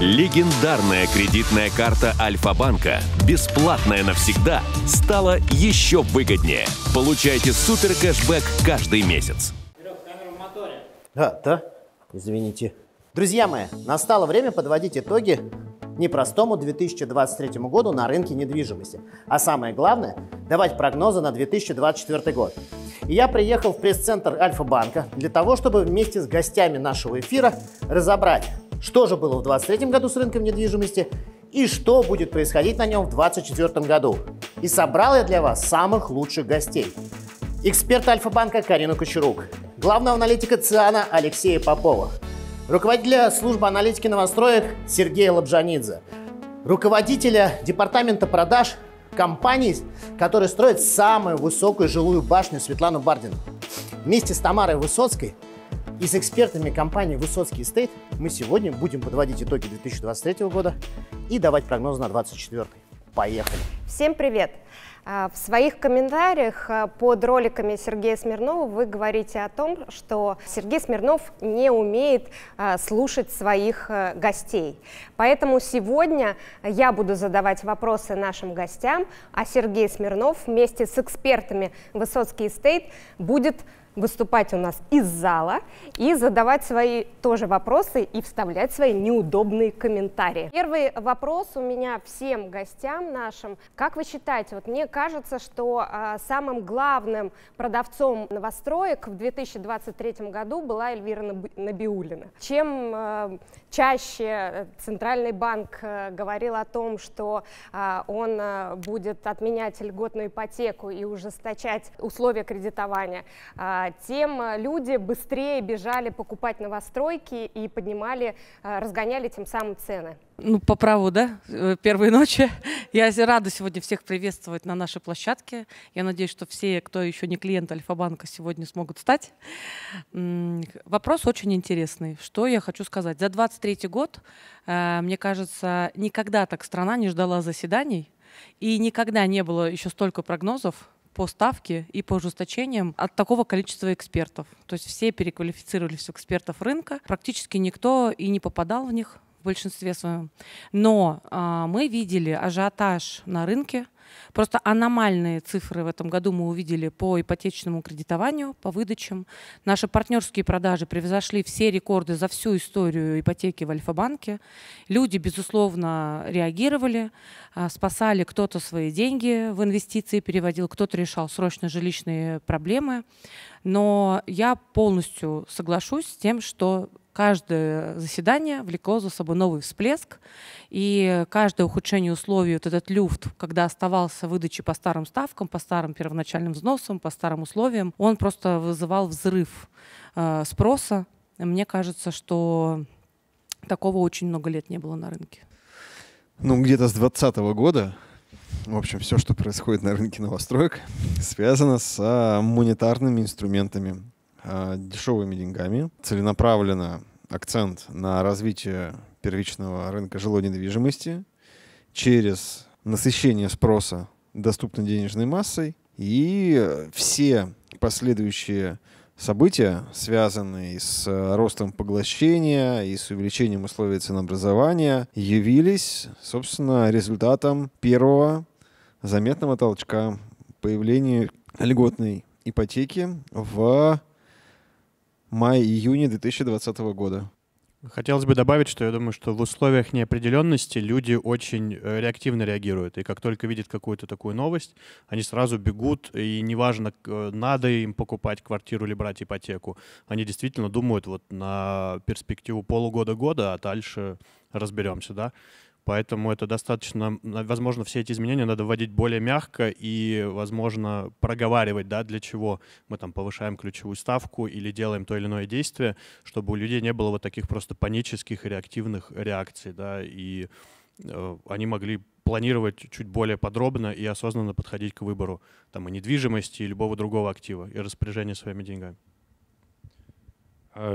Легендарная кредитная карта Альфа-Банка, бесплатная навсегда, стала еще выгоднее. Получайте супер кэшбэк каждый месяц. Да, извините. Друзья мои, настало время подводить итоги непростому 2023 году на рынке недвижимости. А самое главное, давать прогнозы на 2024 год. И я приехал в пресс-центр Альфа-банка для того, чтобы вместе с гостями нашего эфира разобрать, что же было в 2023 году с рынком недвижимости и что будет происходить на нем в 2024 году. И собрал я для вас самых лучших гостей. Эксперт Альфа-банка Карина Кочерук, главного аналитика Циана Алексея Попова, руководителя службы аналитики новостроек Сергея Лобжанидзе, руководителя департамента продаж компаний, которые строят самую высокую жилую башню, Светлану Бардину. Вместе с Тамарой Высоцкой и с экспертами компании «Высоцкий Эстейт» мы сегодня будем подводить итоги 2023 года и давать прогноз на 2024. Поехали! Всем привет! В своих комментариях под роликами Сергея Смирнова вы говорите о том, что Сергей Смирнов не умеет слушать своих гостей. Поэтому сегодня я буду задавать вопросы нашим гостям, а Сергей Смирнов вместе с экспертами «Высоцкий Эстейт» будет выступать у нас из зала и задавать свои тоже вопросы и вставлять свои неудобные комментарии. Первый вопрос у меня всем гостям нашим. Как вы считаете, вот мне кажется, что самым главным продавцом новостроек в 2023 году была Эльвира Набиуллина. Чем чаще Центральный банк говорил о том, что он будет отменять льготную ипотеку и ужесточать условия кредитования, тем люди быстрее бежали покупать новостройки и поднимали, разгоняли тем самым цены. Ну, по праву, да, первой ночи. Я рада сегодня всех приветствовать на нашей площадке. Я надеюсь, что все, кто еще не клиент Альфа-банка, сегодня смогут встать. Вопрос очень интересный. Что я хочу сказать? За 2023 год, мне кажется, никогда так страна не ждала заседаний, и никогда не было еще столько прогнозов по ставке и по ужесточениям от такого количества экспертов. То есть все переквалифицировались в экспертов рынка, практически никто и не попадал в них в большинстве своем. Но мы видели ажиотаж на рынке, просто аномальные цифры в этом году мы увидели по ипотечному кредитованию, по выдачам. Наши партнерские продажи превзошли все рекорды за всю историю ипотеки в Альфа-банке. Люди, безусловно, реагировали, спасали кто-то свои деньги в инвестиции, переводил, кто-то решал срочно жилищные проблемы. Но я полностью соглашусь с тем, что каждое заседание влекло за собой новый всплеск, и каждое ухудшение условий, вот этот люфт, когда оставался выдачи по старым ставкам, по старым первоначальным взносам, по старым условиям, он просто вызывал взрыв спроса. Мне кажется, что такого очень много лет не было на рынке. Ну, где-то с 2020 года, в общем, все, что происходит на рынке новостроек, связано с монетарными инструментами, дешевыми деньгами. Целенаправленно акцент на развитие первичного рынка жилой недвижимости через насыщение спроса доступной денежной массой. И все последующие события, связанные с ростом поглощения и с увеличением условий ценообразования, явились, собственно, результатом первого заметного толчка появления льготной ипотеки в мае-июне 2020 года. Хотелось бы добавить, что я думаю, что в условиях неопределенности люди очень реактивно реагируют. И как только видят какую-то такую новость, они сразу бегут, и неважно, надо им покупать квартиру или брать ипотеку. Они действительно думают вот на перспективу полугода-года, а дальше разберемся, да? Поэтому это достаточно, возможно, все эти изменения надо вводить более мягко и, возможно, проговаривать, да, для чего мы там повышаем ключевую ставку или делаем то или иное действие, чтобы у людей не было вот таких просто панических и реактивных реакций, да, и они могли планировать чуть более подробно и осознанно подходить к выбору там и недвижимости, и любого другого актива, и распоряжения своими деньгами.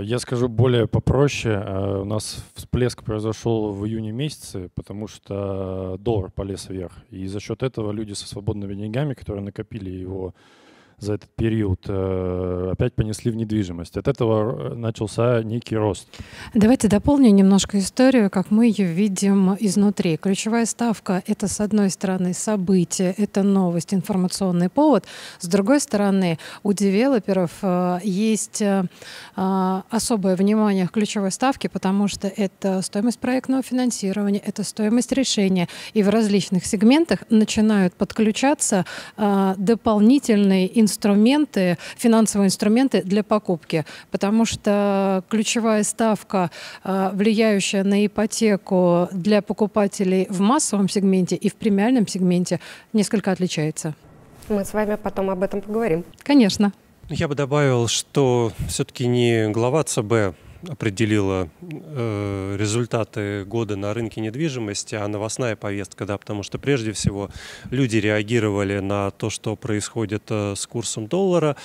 Я скажу более попроще. У нас всплеск произошел в июне месяце, потому что доллар полез вверх. И за счет этого люди со свободными деньгами, которые накопили его за этот период опять понесли в недвижимость. От этого начался некий рост. Давайте дополню немножко историю, как мы ее видим изнутри. Ключевая ставка — это, с одной стороны, событие, это новость, информационный повод. С другой стороны, у девелоперов есть особое внимание к ключевой ставке, потому что это стоимость проектного финансирования, это стоимость решения. И в различных сегментах начинают подключаться дополнительные инструменты, финансовые инструменты для покупки, потому что ключевая ставка, влияющая на ипотеку для покупателей в массовом сегменте и в премиальном сегменте, несколько отличается. Мы с вами потом об этом поговорим. Конечно. Я бы добавил, что все-таки не глава ЦБ определила результаты года на рынке недвижимости, а новостная повестка, да, потому что прежде всего люди реагировали на то, что происходит с курсом доллара.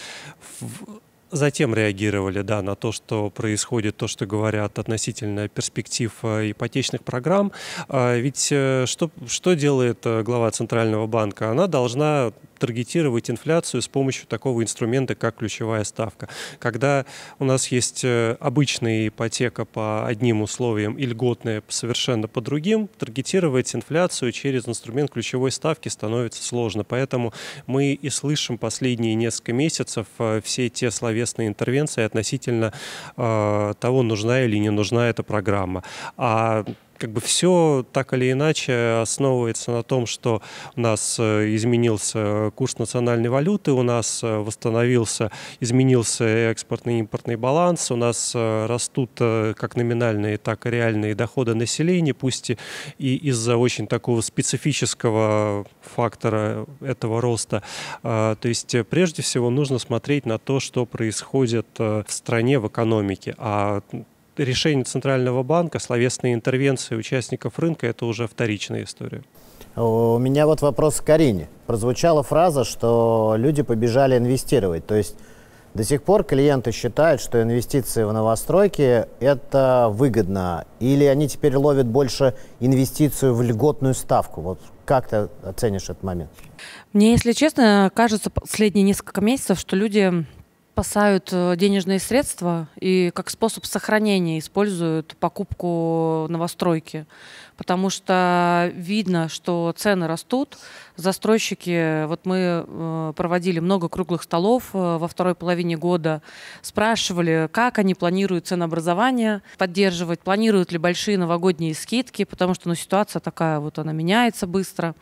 Затем реагировали, да, на то, что происходит, то, что говорят относительно перспектив ипотечных программ. Ведь что делает глава Центрального банка? Она должна таргетировать инфляцию с помощью такого инструмента, как ключевая ставка. Когда у нас есть обычная ипотека по одним условиям и льготная совершенно по другим, таргетировать инфляцию через инструмент ключевой ставки становится сложно. Поэтому мы и слышим последние несколько месяцев все те словесные интервенции относительно того, нужна или не нужна эта программа. А как бы все так или иначе основывается на том, что у нас изменился курс национальной валюты, у нас изменился экспортный и импортный баланс, у нас растут как номинальные, так и реальные доходы населения, пусть и из-за очень такого специфического фактора этого роста. То есть прежде всего нужно смотреть на то, что происходит в стране, в экономике. А решение Центрального банка, словесные интервенции участников рынка – это уже вторичная история. У меня вот вопрос к Карине. Прозвучала фраза, что люди побежали инвестировать. То есть до сих пор клиенты считают, что инвестиции в новостройки – это выгодно. Или они теперь ловят больше инвестицию в льготную ставку? Вот как ты оценишь этот момент? Мне, если честно, кажется, последние несколько месяцев, что люди спасают денежные средства и как способ сохранения используют покупку новостройки, потому что видно, что цены растут. Застройщики, вот мы проводили много круглых столов во второй половине года, спрашивали, как они планируют ценообразование поддерживать, планируют ли большие новогодние скидки, потому что, ну, ситуация такая, вот она меняется быстро.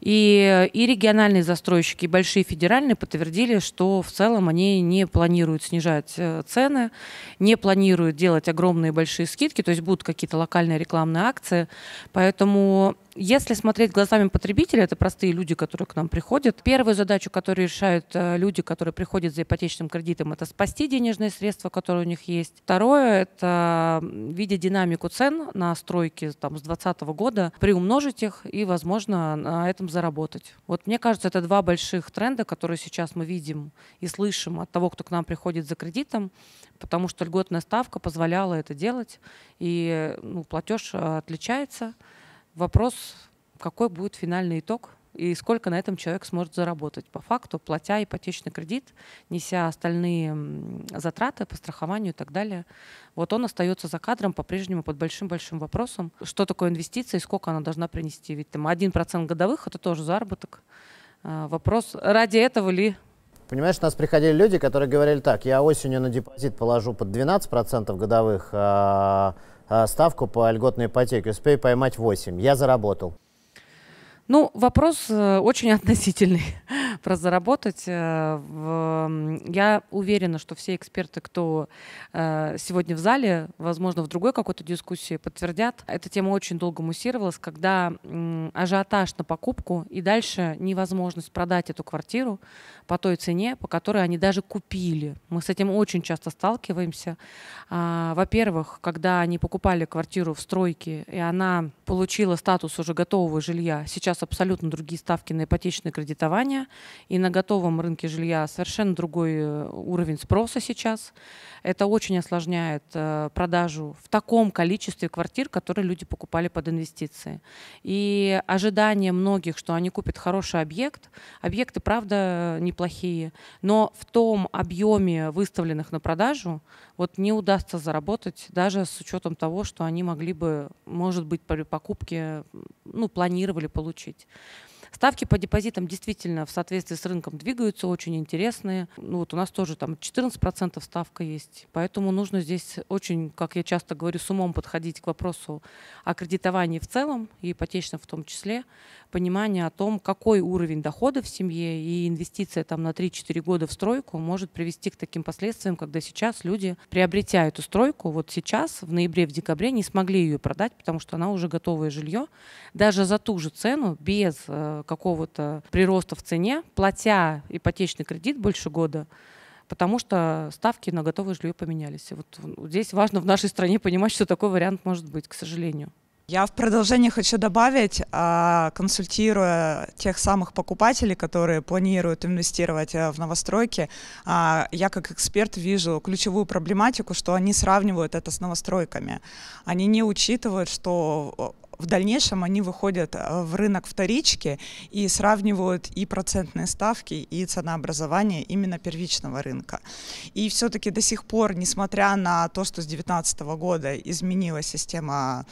И региональные застройщики, и большие федеральные подтвердили, что в целом они не планируют снижать цены, не планируют делать огромные большие скидки, то есть будут какие-то локальные рекламные акции. Поэтому, если смотреть глазами потребителя, это простые люди, которые к нам приходят. Первую задачу, которую решают люди, которые приходят за ипотечным кредитом, это спасти денежные средства, которые у них есть. Второе, это видя динамику цен на стройки там, с 2020 года, приумножить их и, возможно, на этом заработать. Вот мне кажется, это два больших тренда, которые сейчас мы видим и слышим от того, кто к нам приходит за кредитом, потому что льготная ставка позволяла это делать, и, ну, платеж отличается. Вопрос, какой будет финальный итог и сколько на этом человек сможет заработать. По факту, платя ипотечный кредит, неся остальные затраты по страхованию и так далее, вот он остается за кадром по-прежнему под большим-большим вопросом, что такое инвестиция и сколько она должна принести. Ведь там 1% годовых – это тоже заработок. Вопрос, ради этого ли… Понимаешь, у нас приходили люди, которые говорили так: я осенью на депозит положу под 12% годовых, ставку по льготной ипотеке, успею поймать 8%. Я заработал. Ну, вопрос очень относительный про заработать. Я уверена, что все эксперты, кто сегодня в зале, возможно, в другой какой-то дискуссии подтвердят. Эта тема очень долго муссировалась, когда ажиотаж на покупку и дальше невозможность продать эту квартиру по той цене, по которой они даже купили. Мы с этим очень часто сталкиваемся. Во-первых, когда они покупали квартиру в стройке, и она получила статус уже готового жилья, сейчас абсолютно другие ставки на ипотечное кредитование. и на готовом рынке жилья совершенно другой уровень спроса сейчас. Это очень осложняет продажу в таком количестве квартир, которые люди покупали под инвестиции. И ожидание многих, что они купят хороший объект, объекты, правда, неплохие, но в том объеме выставленных на продажу вот не удастся заработать, даже с учетом того, что они могли бы, может быть, при покупке, ну, планировали получить. Ставки по депозитам действительно в соответствии с рынком двигаются, очень интересные. Ну, вот у нас тоже там 14% ставка есть, поэтому нужно здесь очень, как я часто говорю, с умом подходить к вопросу о кредитовании в целом, и ипотечном в том числе, понимание о том, какой уровень дохода в семье и инвестиция там на 3-4 года в стройку может привести к таким последствиям, когда сейчас люди, приобретя эту стройку, вот сейчас, в ноябре, в декабре, не смогли ее продать, потому что она уже готовое жилье, даже за ту же цену, без какого-то прироста в цене, платя ипотечный кредит больше года, потому что ставки на готовое жилье поменялись. И вот здесь важно в нашей стране понимать, что такой вариант может быть, к сожалению. Я в продолжение хочу добавить, консультируя тех самых покупателей, которые планируют инвестировать в новостройки, я как эксперт вижу ключевую проблематику, что они сравнивают это с новостройками. Они не учитывают, что в дальнейшем они выходят в рынок вторички и сравнивают и процентные ставки, и ценообразование именно первичного рынка. И все-таки до сих пор, несмотря на то, что с 2019 года изменилась система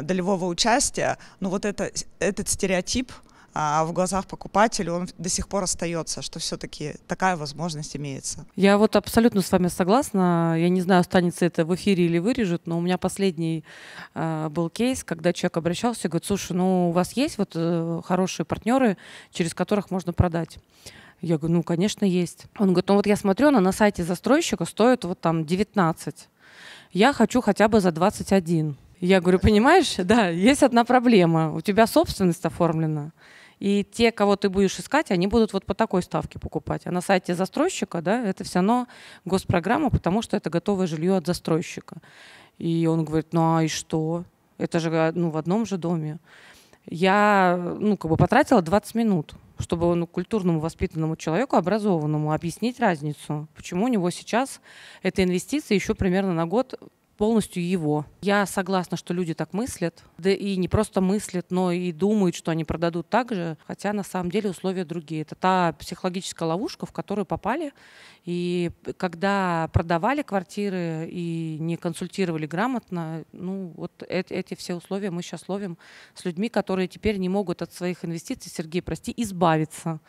долевого участия, но вот этот стереотип в глазах покупателя, он до сих пор остается, что все-таки такая возможность имеется. Я вот абсолютно с вами согласна. Я не знаю, останется это в эфире или вырежут, но у меня последний был кейс, когда человек обращался и говорит: слушай, ну у вас есть вот хорошие партнеры, через которых можно продать? Я говорю: ну, конечно, есть. Он говорит: ну вот я смотрю, она на сайте застройщика стоит вот там 19. Я хочу хотя бы за 21. Я говорю: понимаешь, да, есть одна проблема. У тебя собственность оформлена. И те, кого ты будешь искать, они будут вот по такой ставке покупать. А на сайте застройщика, да, это все равно госпрограмма, потому что это готовое жилье от застройщика. И он говорит: ну а и что? Это же, ну, в одном же доме. Я, ну, как бы потратила 20 минут, чтобы он культурному, воспитанному человеку, образованному, объяснить разницу, почему у него сейчас эта инвестиция еще примерно на год полностью его. Я согласна, что люди так мыслят, да и не просто мыслят, но и думают, что они продадут так же, хотя на самом деле условия другие. Это та психологическая ловушка, в которую попали, и когда продавали квартиры и не консультировали грамотно, ну вот эти все условия мы сейчас ловим с людьми, которые теперь не могут от своих инвестиций, Сергей, прости, избавиться.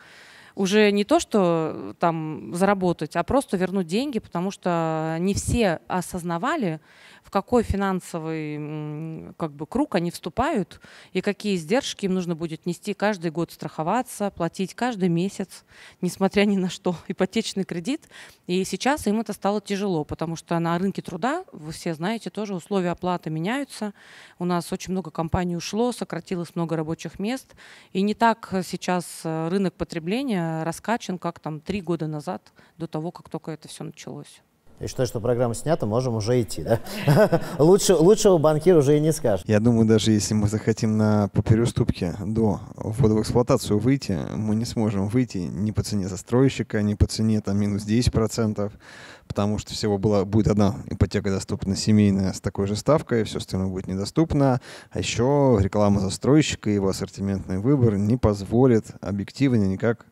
Уже не то, что там заработать, а просто вернуть деньги, потому что не все осознавали, в какой финансовый, как бы, круг они вступают и какие издержки им нужно будет нести каждый год, страховаться, платить каждый месяц, несмотря ни на что, ипотечный кредит. И сейчас им это стало тяжело, потому что на рынке труда, вы все знаете, тоже условия оплаты меняются. У нас очень много компаний ушло, сократилось много рабочих мест. И не так сейчас рынок потребления раскачан, как там 3 года назад, до того, как только это все началось. Я считаю, что программа снята, можем уже идти, да? Лучшего банкира уже и не скажешь. Я думаю, даже если мы захотим по переуступке до ввода в эксплуатацию выйти, мы не сможем выйти ни по цене застройщика, ни по цене там минус 10%, потому что всего будет одна ипотека доступна семейная с такой же ставкой, все остальное будет недоступно. А еще реклама застройщика и его ассортиментный выбор не позволит объективно никак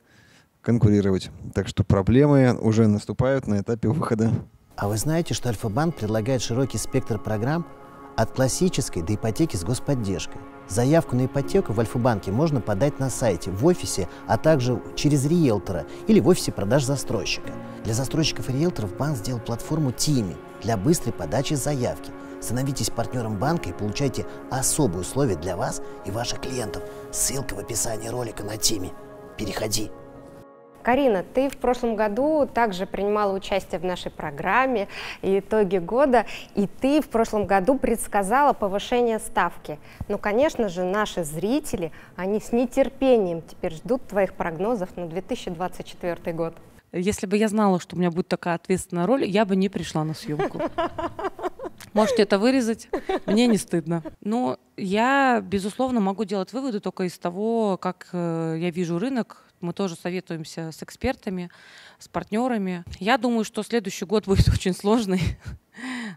конкурировать. Так что проблемы уже наступают на этапе выхода. А вы знаете, что Альфа-Банк предлагает широкий спектр программ от классической до ипотеки с господдержкой. Заявку на ипотеку в Альфа-Банке можно подать на сайте, в офисе, а также через риэлтора или в офисе продаж застройщика. Для застройщиков и риэлторов банк сделал платформу TYMY для быстрой подачи заявки. Становитесь партнером банка и получайте особые условия для вас и ваших клиентов. Ссылка в описании ролика на TYMY. Переходи. Карина, ты в прошлом году также принимала участие в нашей программе «Итоги года», и ты в прошлом году предсказала повышение ставки. Но, конечно же, наши зрители, они с нетерпением теперь ждут твоих прогнозов на 2024 год. Если бы я знала, что у меня будет такая ответственная роль, я бы не пришла на съемку. Можете это вырезать, мне не стыдно. Но я, безусловно, могу делать выводы только из того, как я вижу рынок, Мы тоже советуемся с экспертами, с партнерами. Я думаю, что следующий год будет очень сложный,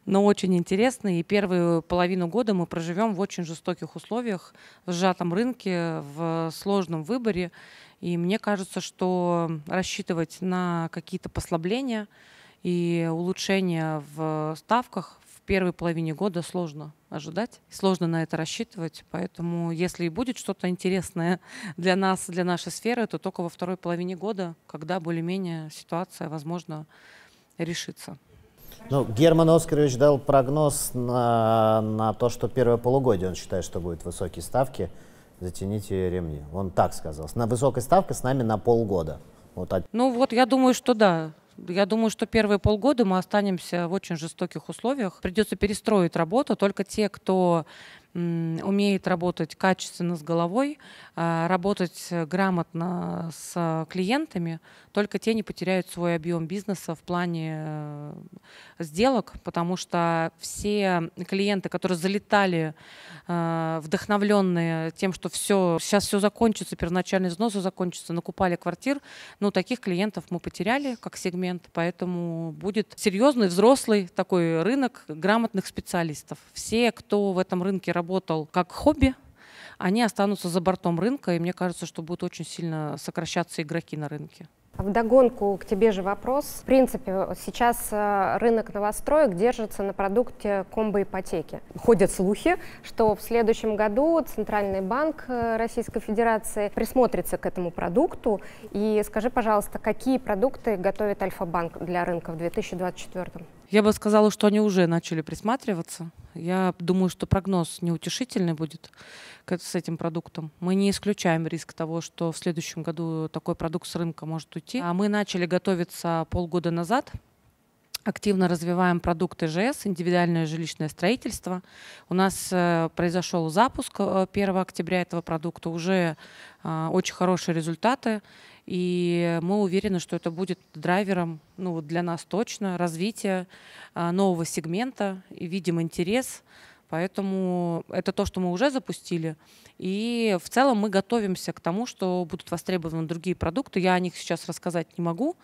но очень интересный. И первую половину года мы проживем в очень жестоких условиях, в сжатом рынке, в сложном выборе. И мне кажется, что рассчитывать на какие-то послабления и улучшения в ставках в первой половине года сложно ожидать, сложно на это рассчитывать. Поэтому если и будет что-то интересное для нас, для нашей сферы, то только во второй половине года, когда более-менее ситуация, возможно, решится. Ну, Герман Оскарович дал прогноз на то, что первое полугодие, он считает, что будут высокие ставки. Затяните ремни. Он так сказал. На высокой ставке с нами на полгода. Вот. Ну вот, я думаю, что да. Я думаю, что первые полгода мы останемся в очень жестоких условиях. Придется перестроить работу. Только те, кто умеет работать качественно с головой, работать грамотно с клиентами, только те не потеряют свой объем бизнеса в плане сделок, потому что все клиенты, которые залетали вдохновленные тем, что все, сейчас все закончится, первоначальный взнос закончится, накупали квартир, ну, таких клиентов мы потеряли как сегмент, поэтому будет серьезный взрослый такой рынок грамотных специалистов. Все, кто в этом рынке работал как хобби, они останутся за бортом рынка, и мне кажется, что будут очень сильно сокращаться игроки на рынке. Вдогонку к тебе же вопрос. В принципе, сейчас рынок новостроек держится на продукте комбо-ипотеки. Ходят слухи, что в следующем году Центральный банк Российской Федерации присмотрится к этому продукту. И скажи, пожалуйста, какие продукты готовит Альфа-Банк для рынка в 2024 году? Я бы сказала, что они уже начали присматриваться. Я думаю, что прогноз неутешительный будет с этим продуктом. Мы не исключаем риск того, что в следующем году такой продукт с рынка может уйти. А мы начали готовиться полгода назад. Активно развиваем продукт ИЖС, индивидуальное жилищное строительство. У нас произошел запуск 1 октября этого продукта. Уже очень хорошие результаты. И мы уверены, что это будет драйвером, ну, для нас точно, развития нового сегмента, и видим интерес. Поэтому это то, что мы уже запустили. И в целом мы готовимся к тому, что будут востребованы другие продукты. Я о них сейчас рассказать не могу,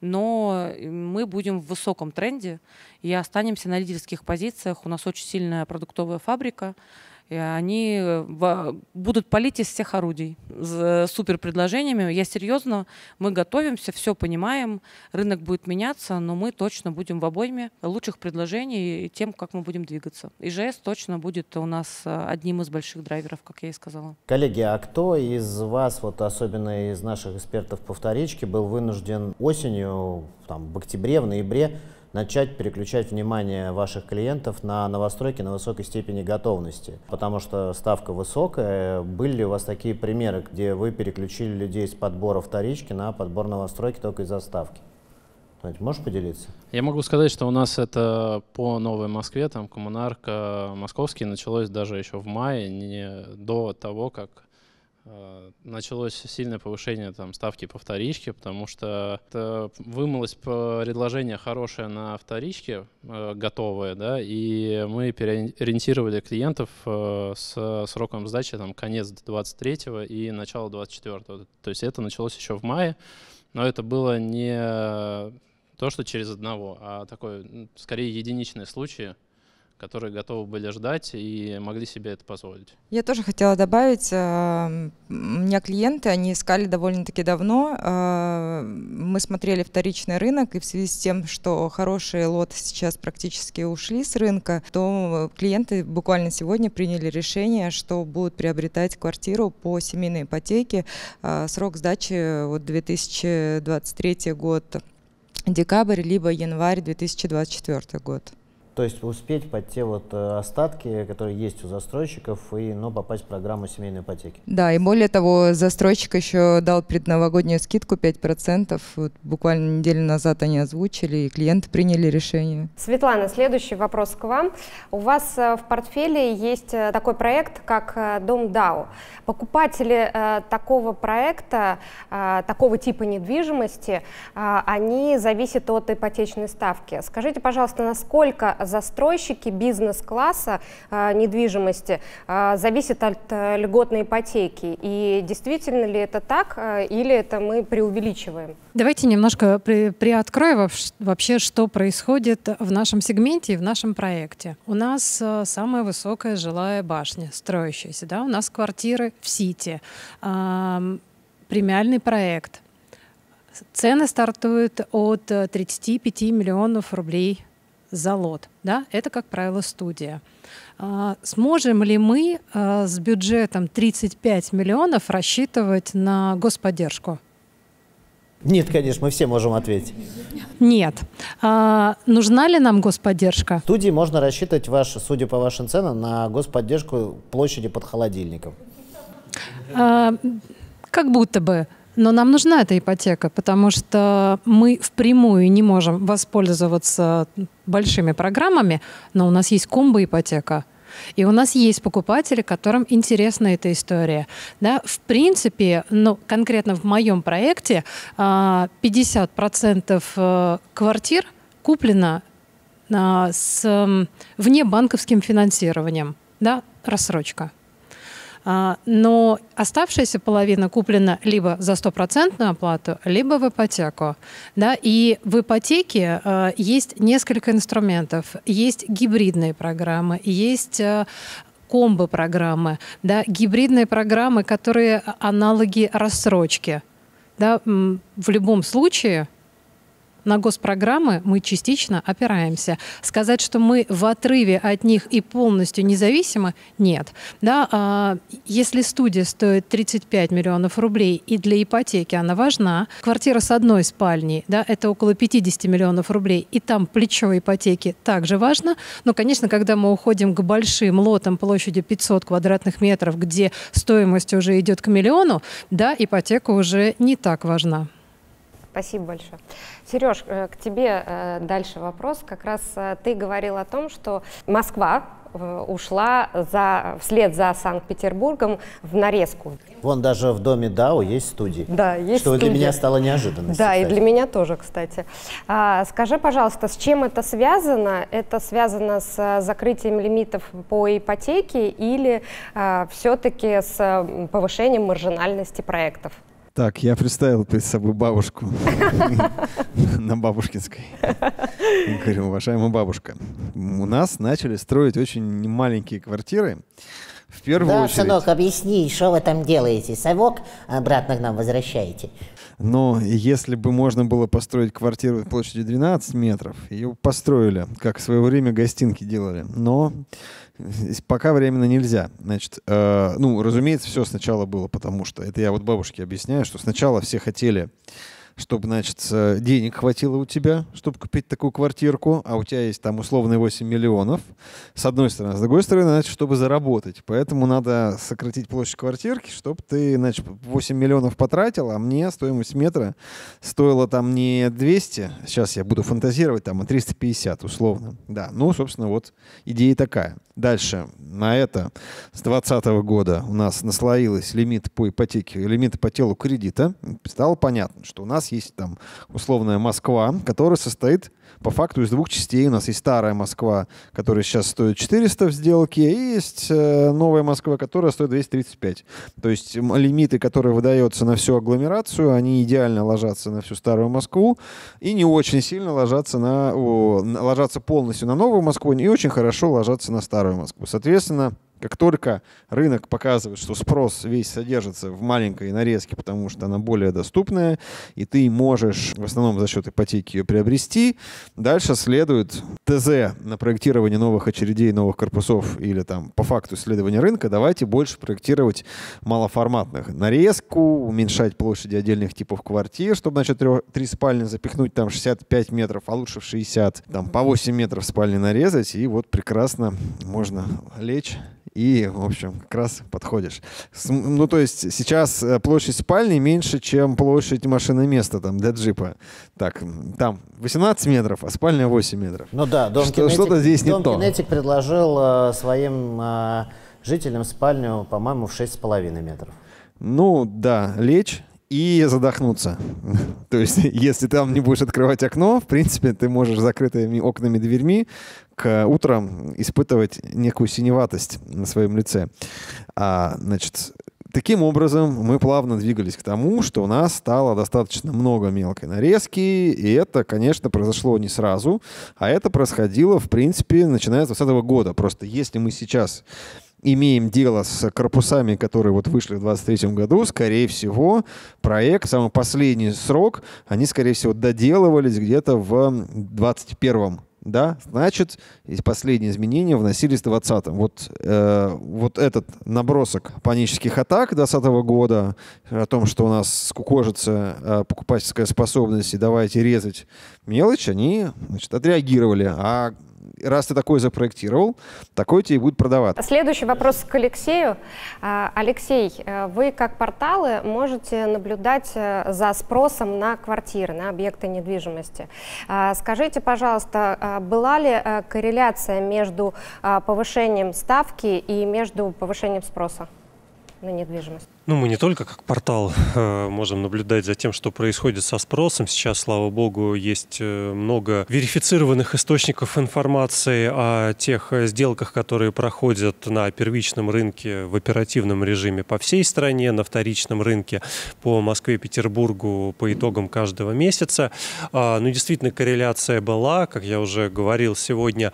но мы будем в высоком тренде и останемся на лидерских позициях. У нас очень сильная продуктовая фабрика. И они будут палить из всех орудий с супер предложениями. Я серьезно, мы готовимся, все понимаем, рынок будет меняться, но мы точно будем в обойме лучших предложений и тем, как мы будем двигаться. ИЖС точно будет у нас одним из больших драйверов, как я и сказала. Коллеги, а кто из вас, вот особенно из наших экспертов по вторичке, был вынужден осенью, там, в октябре, в ноябре, начать переключать внимание ваших клиентов на новостройки на высокой степени готовности, потому что ставка высокая. Были ли у вас такие примеры, где вы переключили людей с подбора вторички на подбор новостройки только из-за ставки? Можешь поделиться? Я могу сказать, что у нас это по Новой Москве, там Коммунарка Московский началось даже еще в мае, не до того, как началось сильное повышение там ставки по вторичке, потому что вымылось предложение хорошее на вторичке, готовое, да, и мы переориентировали клиентов с сроком сдачи там конец 23-го и начало 24-го. То есть это началось еще в мае, но это было не то, что через одного, а такой, скорее, единичный случай, которые готовы были ждать и могли себе это позволить. Я тоже хотела добавить, у меня клиенты, они искали довольно-таки давно. Мы смотрели вторичный рынок, и в связи с тем, что хорошие лоты сейчас практически ушли с рынка, то клиенты буквально сегодня приняли решение, что будут приобретать квартиру по семейной ипотеке. Срок сдачи вот 2023 год, декабрь, либо январь 2024 год. То есть успеть под те вот остатки, которые есть у застройщиков, и, ну, попасть в программу семейной ипотеки. Да, и более того, застройщик еще дал предновогоднюю скидку 5%. Вот буквально неделю назад они озвучили, и клиенты приняли решение. Светлана, следующий вопрос к вам. У вас в портфеле есть такой проект, как Дом Дау. Покупатели такого проекта, такого типа недвижимости, они зависят от ипотечной ставки. Скажите, пожалуйста, насколько застройщики бизнес-класса недвижимости зависят от льготной ипотеки. И действительно ли это так, или это мы преувеличиваем? Давайте немножко приоткрою вообще, что происходит в нашем сегменте и в нашем проекте. У нас самая высокая жилая башня, строящаяся, да? У нас квартиры в Сити, премиальный проект. Цены стартуют от 35 миллионов рублей за лот. Да? Это, как правило, студия. Сможем ли мы с бюджетом 35 миллионов рассчитывать на господдержку? Нет, конечно, мы все можем ответить. Нет. Нужна ли нам господдержка? В студии можно рассчитывать, судя по вашим ценам, на господдержку площади под холодильником. Как будто бы. Но нам нужна эта ипотека, потому что мы впрямую не можем воспользоваться большими программами, но у нас есть комбо-ипотека. И у нас есть покупатели, которым интересна эта история. Да, в принципе, ну, конкретно в моем проекте 50% квартир куплено с внебанковским финансированием. Да, рассрочка. Но оставшаяся половина куплена либо за стопроцентную оплату, либо в ипотеку. Да? И в ипотеке есть несколько инструментов. Есть гибридные программы, есть комбо-программы, да? Гибридные программы, которые аналоги рассрочки. Да? В любом случае на госпрограммы мы частично опираемся. Сказать, что мы в отрыве от них и полностью независимы, нет. Да, если студия стоит 35 миллионов рублей, и для ипотеки она важна, квартира с одной спальней, да, это около 50 миллионов рублей, и там плечо ипотеки также важно. Но, конечно, когда мы уходим к большим лотам площадью 500 квадратных метров, где стоимость уже идет к миллиону, да, ипотека уже не так важна. Спасибо большое. Сереж, к тебе дальше вопрос. Как раз ты говорил о том, что Москва ушла вслед за Санкт-Петербургом в нарезку. Вон даже в доме Дау есть студии. Да, есть студии. Что для меня стало неожиданностью. Да, кстати. И для меня тоже, кстати. Скажи, пожалуйста, с чем это связано? Это связано с закрытием лимитов по ипотеке или все-таки с повышением маржинальности проектов? Так, я представил перед собой бабушку на Бабушкинской. Говорю, уважаемая бабушка, у нас начали строить очень маленькие квартиры. В первую очередь... Да, сынок, объясни, что вы там делаете? Совок обратно к нам возвращаете? Но если бы можно было построить квартиру площадью 12 метров, ее построили, как в свое время гостинки делали. Но пока временно нельзя. Значит, ну, разумеется, все сначала было, потому что... Это я вот бабушке объясняю, что сначала все хотели, чтобы, значит, денег хватило у тебя, чтобы купить такую квартирку, а у тебя есть там условные 8 миллионов, с одной стороны. С другой стороны, значит, чтобы заработать. Поэтому надо сократить площадь квартирки, чтобы ты, значит, 8 миллионов потратил, а мне стоимость метра стоила там не 200, сейчас я буду фантазировать, там, а 350 условно. Да, ну, собственно, вот идея такая. Дальше на это с 2020 года у нас наслоилось лимит по ипотеке, лимит по телу кредита. Стало понятно, что у нас есть там условная Москва, которая состоит по факту из двух частей. У нас есть старая Москва, которая сейчас стоит 400 в сделке, и есть новая Москва, которая стоит 235. То есть лимиты, которые выдаются на всю агломерацию, они идеально ложатся на всю старую Москву и не очень сильно ложатся, ложатся полностью на новую Москву и очень хорошо ложатся на старую Москву. Соответственно, как только рынок показывает, что спрос весь содержится в маленькой нарезке, потому что она более доступная, и ты можешь в основном за счет ипотеки ее приобрести, дальше следует ТЗ на проектирование новых очередей, новых корпусов или там по факту исследования рынка. Давайте больше проектировать малоформатных. Нарезку, уменьшать площади отдельных типов квартир, чтобы, значит, три спальни запихнуть там 65 метров, а лучше в 60, там по 8 метров спальни нарезать, и вот прекрасно можно лечь. И, в общем, как раз подходишь. Ну, то есть сейчас площадь спальни меньше, чем площадь машины места там, для джипа. Так, там 18 метров, а спальня 8 метров. Ну да, что-то здесь не то. Дом Кинетик предложил своим жителям спальню, по-моему, в 6,5 метров. Ну да, лечь и задохнуться. То есть, если там не будешь открывать окно, в принципе, ты можешь закрытыми окнами и дверьми к утрам испытывать некую синеватость на своем лице. Значит, таким образом, мы плавно двигались к тому, что у нас стало достаточно много мелкой нарезки, и это, конечно, произошло не сразу, а это происходило, в принципе, начиная с 2020 года. Просто если мы сейчас имеем дело с корпусами, которые вот вышли в 2023 году, скорее всего, проект, самый последний срок, они, скорее всего, доделывались где-то в 2021, да? Значит, последние изменения вносились в 2020. Вот этот набросок панических атак 2020 года, о том, что у нас скукожится покупательская способность и давайте резать мелочь, они, значит, отреагировали. А раз ты такой запроектировал, такой тебе будет продаваться. Следующий вопрос к Алексею. Алексей, вы как порталы можете наблюдать за спросом на квартиры, на объекты недвижимости. Скажите, пожалуйста, была ли корреляция между повышением ставки и между повышением спроса на недвижимость? Ну, мы не только как портал можем наблюдать за тем, что происходит со спросом. Сейчас, слава богу, есть много верифицированных источников информации о тех сделках, которые проходят на первичном рынке в оперативном режиме по всей стране, на вторичном рынке по Москве, Петербургу по итогам каждого месяца. Ну, действительно, корреляция была, как я уже говорил сегодня.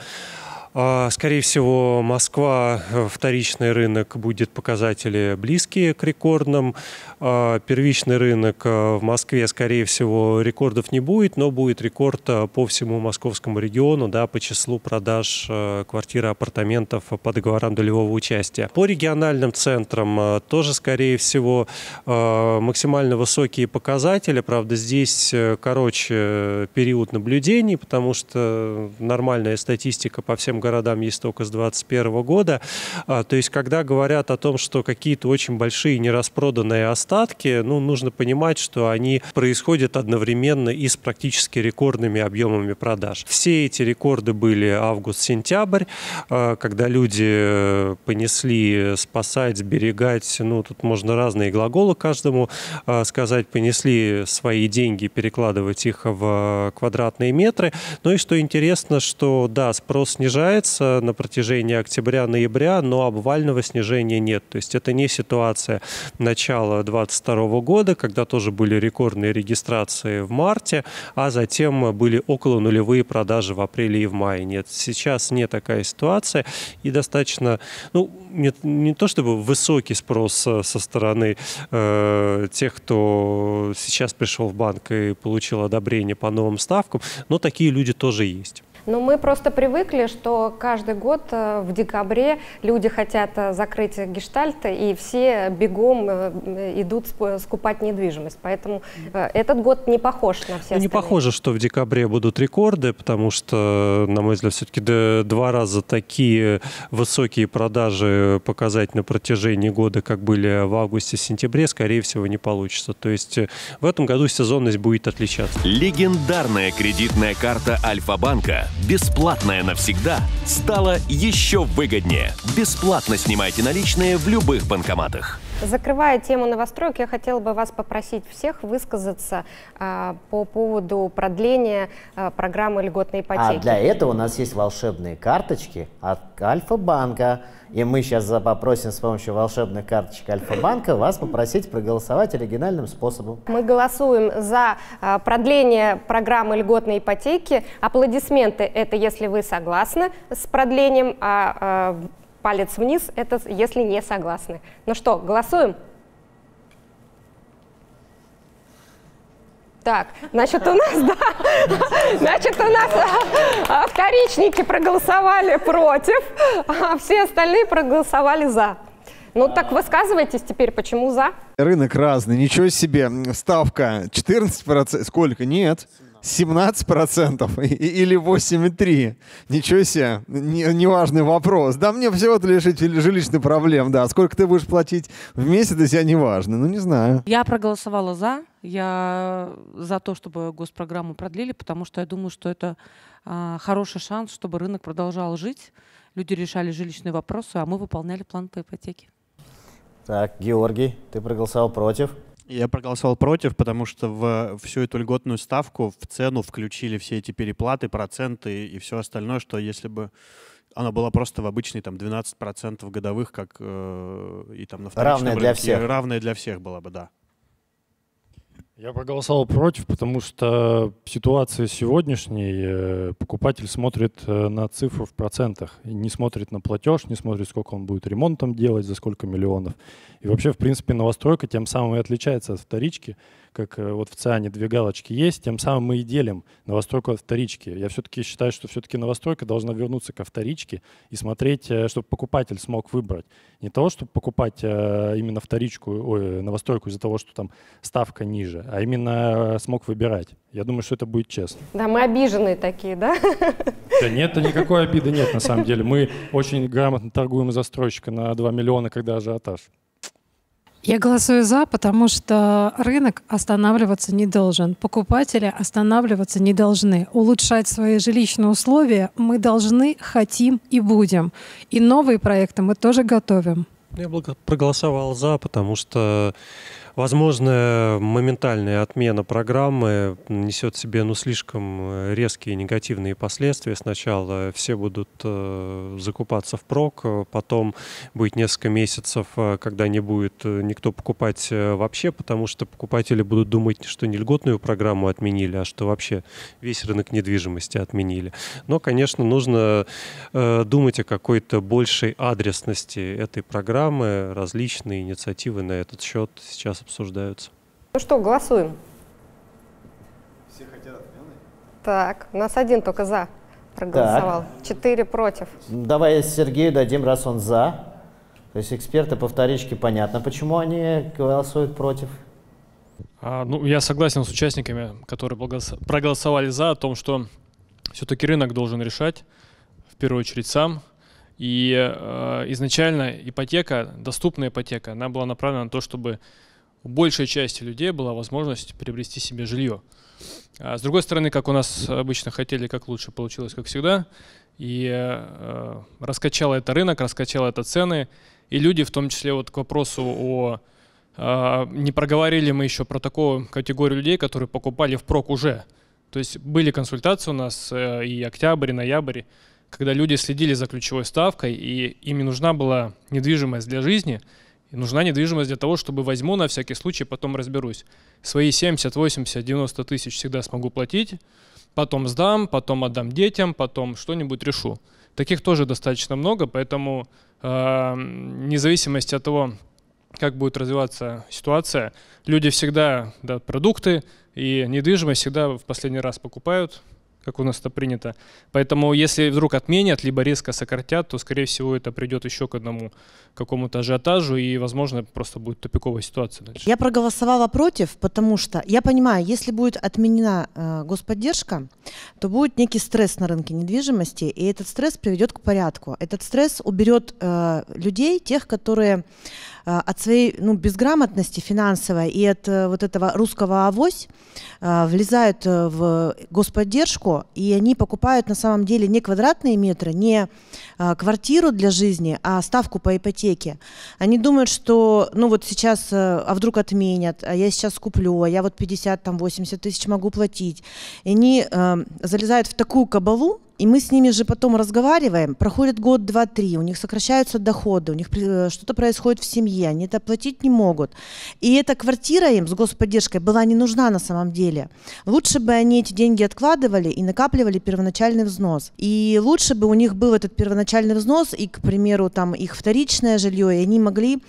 Скорее всего, Москва, вторичный рынок, будет показатели близкие к рекордным. Первичный рынок в Москве, скорее всего, рекордов не будет, но будет рекорд по всему московскому региону, да, по числу продаж квартир и апартаментов по договорам долевого участия. По региональным центрам тоже, скорее всего, максимально высокие показатели. Правда, здесь короче период наблюдений, потому что нормальная статистика по всем городам есть только с 2021 года. То есть, когда говорят о том, что какие-то очень большие нераспроданные остатки, ну, нужно понимать, что они происходят одновременно и с практически рекордными объемами продаж. Все эти рекорды были август-сентябрь, когда люди понесли спасать, сберегать, ну, тут можно разные глаголы каждому сказать, понесли свои деньги, перекладывать их в квадратные метры. Ну и что интересно, что, да, спрос снижается на протяжении октября-ноября, но обвального снижения нет. То есть это не ситуация начала 2022 года, когда тоже были рекордные регистрации в марте, а затем были около нулевые продажи в апреле и в мае. Нет, сейчас не такая ситуация, и достаточно, ну, не то чтобы высокий спрос со стороны тех, кто сейчас пришел в банк и получил одобрение по новым ставкам, но такие люди тоже есть. Но мы просто привыкли, что каждый год в декабре люди хотят закрыть гештальт, и все бегом идут скупать недвижимость. Поэтому этот год не похож на все остальные. Не похоже, что в декабре будут рекорды, потому что, на мой взгляд, все-таки два раза такие высокие продажи показать на протяжении года, как были в августе-сентябре, скорее всего, не получится. То есть в этом году сезонность будет отличаться. Легендарная кредитная карта Альфа-банка, бесплатная навсегда, стала еще выгоднее. Бесплатно снимайте наличные в любых банкоматах. Закрывая тему новостроек, я хотела бы вас попросить всех высказаться по поводу продления программы льготной ипотеки. А для этого у нас есть волшебные карточки от Альфа-банка. И мы сейчас попросим с помощью волшебных карточек Альфа-банка вас попросить проголосовать оригинальным способом. Мы голосуем за продление программы льготной ипотеки. Аплодисменты – это если вы согласны с продлением, а палец вниз – это если не согласны. Ну что, голосуем? Так, значит, у нас, да, значит, у нас вторичники проголосовали против, а все остальные проголосовали за. Ну так высказывайтесь теперь, почему за? Рынок разный, ничего себе, ставка 14%, сколько, нет? 17% или 8,3%. Ничего себе, неважный вопрос. Да мне всего-то лишить жилищных проблем, да. Сколько ты будешь платить в месяц, для тебя не важно. Ну, не знаю. Я проголосовала за. Я за то, чтобы госпрограмму продлили, потому что я думаю, что это хороший шанс, чтобы рынок продолжал жить. Люди решали жилищные вопросы, а мы выполняли план по ипотеке. Так, Георгий, ты проголосовал против? Я проголосовал против, потому что в всю эту льготную ставку в цену включили все эти переплаты, проценты и все остальное, что если бы она была просто в обычной там 12% годовых, как и там на вторичном рынке, равная для всех была бы, да. Я проголосовал против, потому что в ситуации сегодняшней покупатель смотрит на цифру в процентах, не смотрит на платеж, не смотрит, сколько он будет ремонтом делать, за сколько миллионов. И вообще, в принципе, новостройка тем самым и отличается от вторички, как вот в Циане две галочки есть, тем самым мы и делим новостройку от вторички. Я все-таки считаю, что все-таки новостройка должна вернуться ко вторичке и смотреть, чтобы покупатель смог выбрать. Не того, чтобы покупать именно вторичку, новостройку из-за того, что там ставка ниже, а именно смог выбирать. Я думаю, что это будет честно. Да, мы обиженные такие, да? Да нет, никакой обиды нет на самом деле. Мы очень грамотно торгуем застройщика на 2 миллиона, когда ажиотаж. Я голосую «за», потому что рынок останавливаться не должен. Покупатели останавливаться не должны. Улучшать свои жилищные условия мы должны, хотим и будем. И новые проекты мы тоже готовим. Я проголосовал «за», потому что возможная моментальная отмена программы несет в себе слишком резкие негативные последствия. Сначала все будут закупаться впрок, потом будет несколько месяцев, когда не будет никто покупать вообще, потому что покупатели будут думать, что не льготную программу отменили, а что вообще весь рынок недвижимости отменили. Но, конечно, нужно думать о какой-то большей адресности этой программы. Различные инициативы на этот счет сейчас обсуждаются. Ну что, голосуем. Все хотят отмены? Так, у нас один только «за» проголосовал, так. 4 против. Давай Сергею дадим, раз он «за». То есть эксперты по вторичке, понятно, почему они голосуют против. Ну, я согласен с участниками, которые проголосовали «за», о том, что все-таки рынок должен решать, в первую очередь, сам. И изначально ипотека, доступная ипотека, она была направлена на то, чтобы у большей части людей была возможность приобрести себе жилье. А с другой стороны, как у нас обычно хотели, как лучше получилось, как всегда. И раскачало это рынок, раскачало это цены. И люди, в том числе вот к вопросу о… не проговорили мы еще про такую категорию людей, которые покупали впрок уже. То есть были консультации у нас и октябрь, и ноябрь, когда люди следили за ключевой ставкой, и им нужна была недвижимость для жизни, и нужна недвижимость для того, чтобы возьму на всякий случай, потом разберусь. Свои 70, 80, 90 тысяч всегда смогу платить, потом сдам, потом отдам детям, потом что-нибудь решу. Таких тоже достаточно много, поэтому вне зависимости от того, как будет развиваться ситуация, люди всегда, да, продукты и недвижимость всегда в последний раз покупают, как у нас это принято. Поэтому если вдруг отменят, либо резко сократят, то, скорее всего, это придет еще к одному какому-то ажиотажу, и, возможно, просто будет тупиковая ситуация дальше. Я проголосовала против, потому что я понимаю, если будет отменена господдержка, то будет некий стресс на рынке недвижимости, и этот стресс приведет к порядку. Этот стресс уберет людей, тех, которые от своей безграмотности финансовой и от вот этого русского авось влезают в господдержку, и они покупают на самом деле не квадратные метры, не квартиру для жизни, а ставку по ипотеке. Они думают, что ну вот сейчас, а вдруг отменят, а я сейчас куплю, а я вот 50, там 80 тысяч могу платить. И они залезают в такую кабалу, и мы с ними же потом разговариваем, проходит год, два, три, у них сокращаются доходы, у них что-то происходит в семье, они это платить не могут. И эта квартира им с господдержкой была не нужна на самом деле. Лучше бы они эти деньги откладывали и накапливали первоначальный взнос. И лучше бы у них был этот первоначальный взнос и, к примеру, там их вторичное жилье, и они могли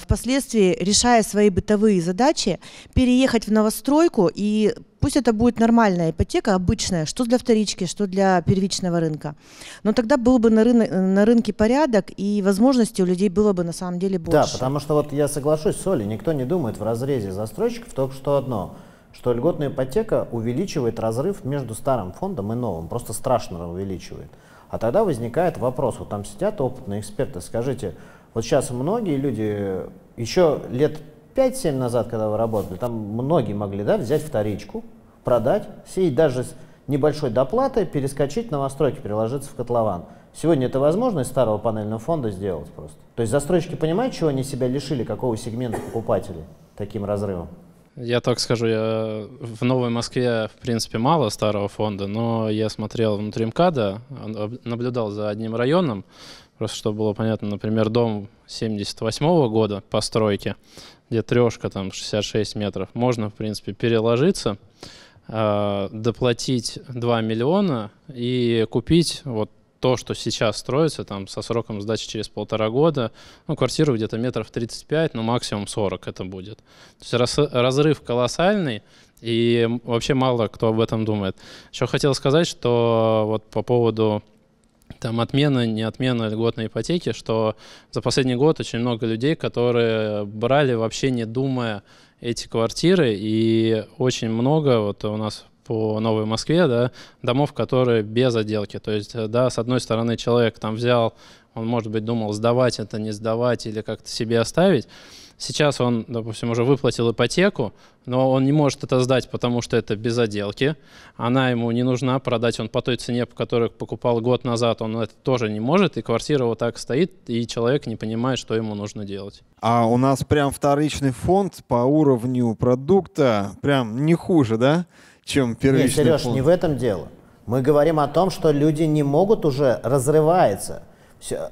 впоследствии, решая свои бытовые задачи, переехать в новостройку, и пусть это будет нормальная ипотека, обычная, что для вторички, что для первичного рынка. Но тогда был бы на рынке порядок, и возможностей у людей было бы на самом деле больше. Да, потому что вот я соглашусь с Олей, никто не думает в разрезе застройщиков только что одно, что льготная ипотека увеличивает разрыв между старым фондом и новым, просто страшно увеличивает. А тогда возникает вопрос, вот там сидят опытные эксперты, скажите, вот сейчас многие люди, еще лет 5-7 назад, когда вы работали, там многие могли, да, взять вторичку, продать, сеять даже с небольшой доплатой, перескочить на новостройки, переложиться в котлован. Сегодня это возможно из старого панельного фонда сделать просто. То есть застройщики понимают, чего они себя лишили, какого сегмента покупателей? таким разрывом? Я так скажу, я в Новой Москве, в принципе, мало старого фонда, но я смотрел внутри МКАДа, наблюдал за одним районом, просто чтобы было понятно, например, дом 78-го года постройки, где трешка, там, 66 метров, можно, в принципе, переложиться, доплатить 2 миллиона и купить вот то, что сейчас строится, там, со сроком сдачи через 1,5 года, ну, квартиру где-то метров 35, но максимум 40 это будет. То есть разрыв колоссальный, и вообще мало кто об этом думает. Еще хотел сказать, что вот по поводу там отмены, не отмены льготной ипотеки, что за последний год очень много людей, которые брали вообще не думая эти квартиры, и очень много вот у нас по Новой Москве, да, домов, которые без отделки. То есть, да, с одной стороны, человек там взял, он, может быть, думал, сдавать это, не сдавать или как-то себе оставить. Сейчас он, допустим, уже выплатил ипотеку, но он не может это сдать, потому что это без отделки. Она ему не нужна, продать он по той цене, по которой покупал год назад, он это тоже не может, и квартира вот так стоит, и человек не понимает, что ему нужно делать. А у нас прям вторичный фонд по уровню продукта прям не хуже, да, чем первичный? Нет, Сереж, фонд. Не в этом дело. Мы говорим о том, что люди не могут уже, разрывается.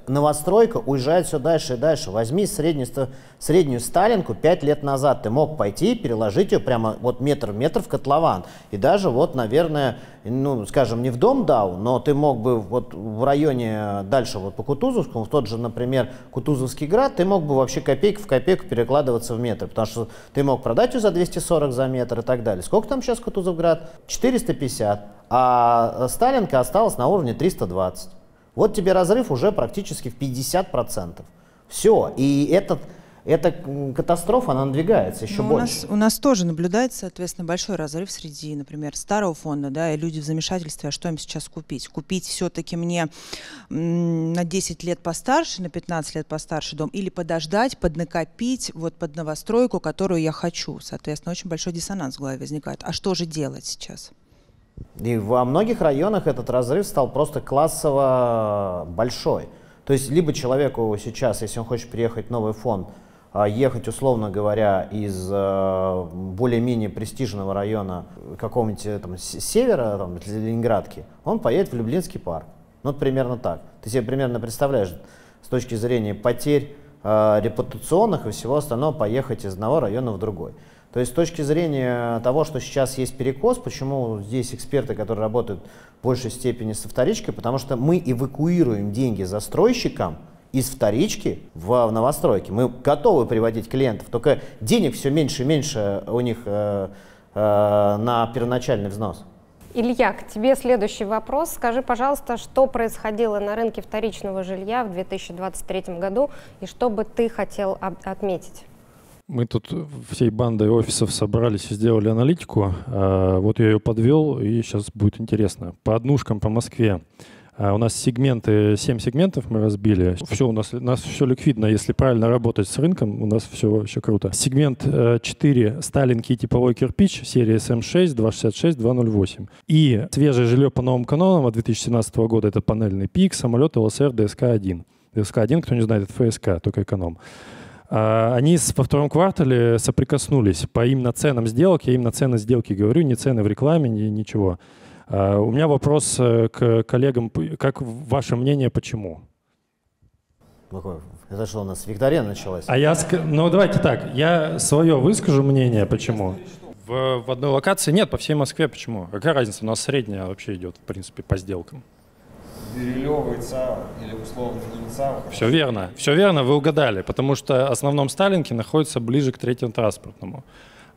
Новостройка уезжает все дальше и дальше. Возьми среднюю сталинку 5 лет назад. Ты мог пойти и переложить ее прямо вот метр в метр в котлован. И даже вот, наверное, ну, скажем, не в Дом Дау, но ты мог бы вот в районе дальше вот по Кутузовскому, в тот же, например, Кутузовский град, ты мог бы вообще копейка в копейку перекладываться в метр, потому что ты мог продать ее за 240 за метр и так далее. Сколько там сейчас Кутузов град? 450. А сталинка осталась на уровне 320. Вот тебе разрыв уже практически в 50%. Все. И эта катастрофа, она надвигается еще больше. У нас тоже наблюдается, соответственно, большой разрыв среди, например, старого фонда, да, и люди в замешательстве, а что им сейчас купить? Купить все-таки мне на 10 лет постарше, на 15 лет постарше дом, или подождать, поднакопить вот под новостройку, которую я хочу? Соответственно, очень большой диссонанс в голове возникает. А что же делать сейчас? И во многих районах этот разрыв стал просто классово большой. То есть либо человеку сейчас, если он хочет приехать в новый фонд, ехать, условно говоря, из более-менее престижного района какого-нибудь там севера, там, Ленинградки, он поедет в Люблинский парк. Ну, вот примерно так. Ты себе примерно представляешь, с точки зрения потерь репутационных и всего остального, поехать из одного района в другой. То есть с точки зрения того, что сейчас есть перекос, почему здесь эксперты, которые работают в большей степени со вторичкой, потому что мы эвакуируем деньги застройщикам из вторички в новостройки. Мы готовы приводить клиентов, только денег все меньше и меньше у них на первоначальный взнос. Илья, к тебе следующий вопрос. Скажи, пожалуйста, что происходило на рынке вторичного жилья в 2023 году и что бы ты хотел отметить? Мы тут всей бандой офисов собрались и сделали аналитику. Вот я ее подвел, и сейчас будет интересно. По однушкам по Москве. У нас сегменты, 7 сегментов мы разбили. Все у нас все ликвидно. Если правильно работать с рынком, у нас все вообще круто. Сегмент 4 – сталинки и типовой кирпич, серия СМ6, 266, 208. И свежее жилье по новым канонам от 2017 года – это панельный пик, самолет, ЛСР, ДСК-1. ДСК-1, кто не знает, это ФСК, только эконом. Они во втором квартале соприкоснулись по именно ценам сделок. Я именно цены сделки говорю, не цены в рекламе, ничего. У меня вопрос к коллегам. Как ваше мнение, почему? Это что у нас викторина началась? Ну давайте так, я свое выскажу мнение, почему. В одной локации нет, по всей Москве почему? Какая разница, у нас средняя вообще идет, в принципе, по сделкам. Бирюлёва и ЦАО, или условно не ЦАО. Все верно, вы угадали, потому что в основном сталинки находятся ближе к третьему транспортному.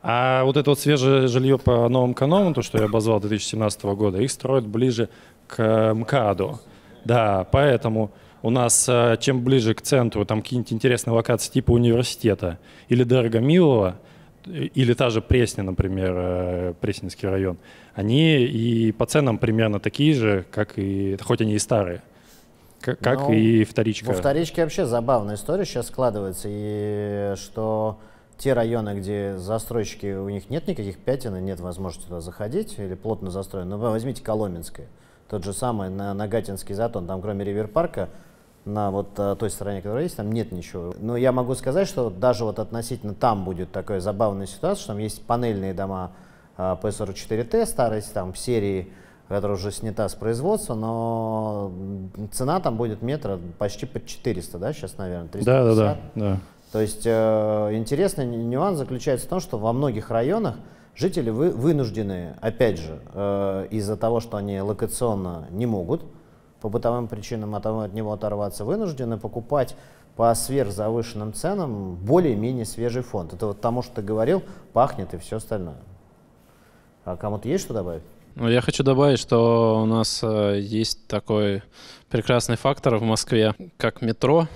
А вот это вот свежее жилье по новым канонам, то, что я обозвал 2017 года, их строят ближе к МКАДу. Да, поэтому у нас чем ближе к центру, там какие-нибудь интересные локации типа университета или Дорогомилова, или та же Пресня, например, Пресненский район, они и по ценам примерно такие же, как и, хоть они и старые, как и вторичка. Во вторичке вообще забавная история сейчас складывается, и что те районы, где застройщики, у них нет никаких пятен, и нет возможности туда заходить, или плотно застроены. Ну, возьмите Коломенское, тот же самый Нагатинский затон, там кроме Риверпарка на вот той стороне, которая есть, там нет ничего. Но я могу сказать, что даже вот относительно там будет такая забавная ситуация, что там есть панельные дома P44T, старые там в серии, которая уже снята с производства, но цена там будет метра почти под 400, да, сейчас, наверное, 350. Да. То есть интересный нюанс заключается в том, что во многих районах жители вынуждены, опять же, из-за того, что они локационно не могут по бытовым причинам от него оторваться, вынуждены покупать по сверхзавышенным ценам более-менее свежий фонд. Это вот тому, что ты говорил, пахнет и все остальное. А кому-то есть что добавить? Я хочу добавить, что у нас есть такой прекрасный фактор в Москве, как метро,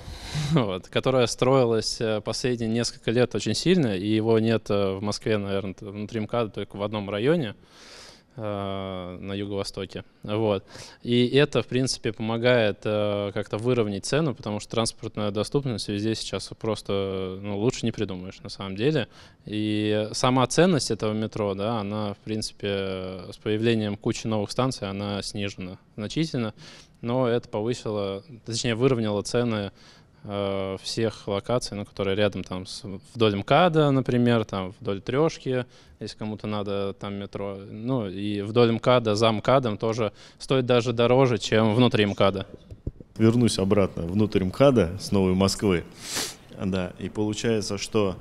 вот, которое строилось последние несколько лет очень сильно, и его нет в Москве, наверное, внутри МКАДа только в одном районе, на юго-востоке. Вот. И это, в принципе, помогает как-то выровнять цену, потому что транспортная доступность везде сейчас просто лучше не придумаешь на самом деле. И сама ценность этого метро, да, она, в принципе, с появлением кучи новых станций, она снижена значительно, но это повысило, точнее, выровняло цены всех локаций, ну, которые рядом, там, вдоль МКАДа, например, там, вдоль Трешки, если кому-то надо там метро, ну, и вдоль МКАДа, за МКАДом тоже стоит даже дороже, чем внутри МКАДа. Вернусь обратно внутрь МКАДа с Новой Москвы, да, и получается, что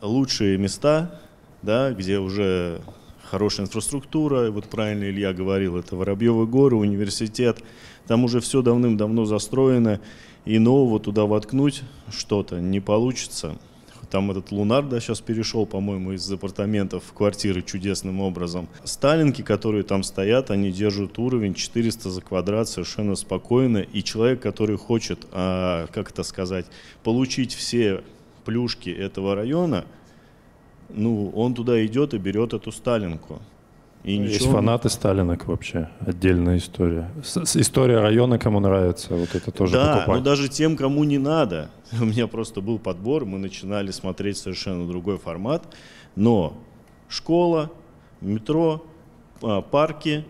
лучшие места, да, где уже хорошая инфраструктура, вот правильно Илья говорил, это Воробьевы горы, университет, там уже все давным-давно застроено, и нового туда воткнуть что-то не получится. Там этот Лунар, да, сейчас перешел, по-моему, из апартаментов в квартиры чудесным образом. Сталинки, которые там стоят, они держат уровень 400 за квадрат совершенно спокойно. И человек, который хочет, как это сказать, получить все плюшки этого района, ну, он туда идет и берет эту сталинку. И есть фанаты сталинок вообще, отдельная история. История района, кому нравится, вот это тоже да, покупать. Да, но даже тем, кому не надо. У меня просто был подбор, мы начинали смотреть совершенно другой формат. Но школа, метро, парки,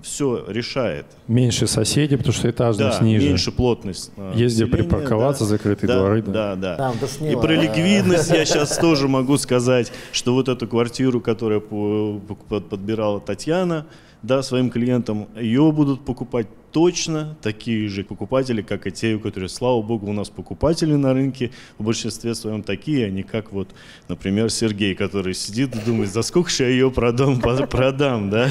все решает. Меньше соседей, потому что этажность ниже. Меньше плотность. Есть где припарковаться, да, закрытые дворы. Да. И про ликвидность я сейчас тоже могу сказать, что вот эту квартиру, которую подбирала Татьяна, да, своим клиентам, ее будут покупать точно такие же покупатели, как и те, которые, слава богу, у нас покупатели на рынке в большинстве своем такие, а не как вот, например, Сергей, который сидит и думает, за сколько же я ее продам, да?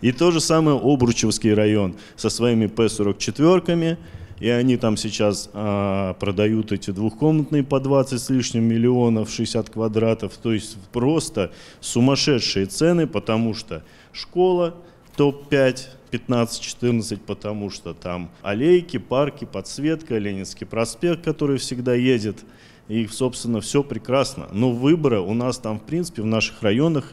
И то же самое Обручевский район со своими P44-ками, и они там сейчас продают эти двухкомнатные по 20 с лишним миллионов, 60 квадратов, то есть просто сумасшедшие цены, потому что школа топ-5, 15-14, потому что там аллейки, парки, подсветка, Ленинский проспект, который всегда едет, и, собственно, все прекрасно. Но выбора у нас там, в принципе, в наших районах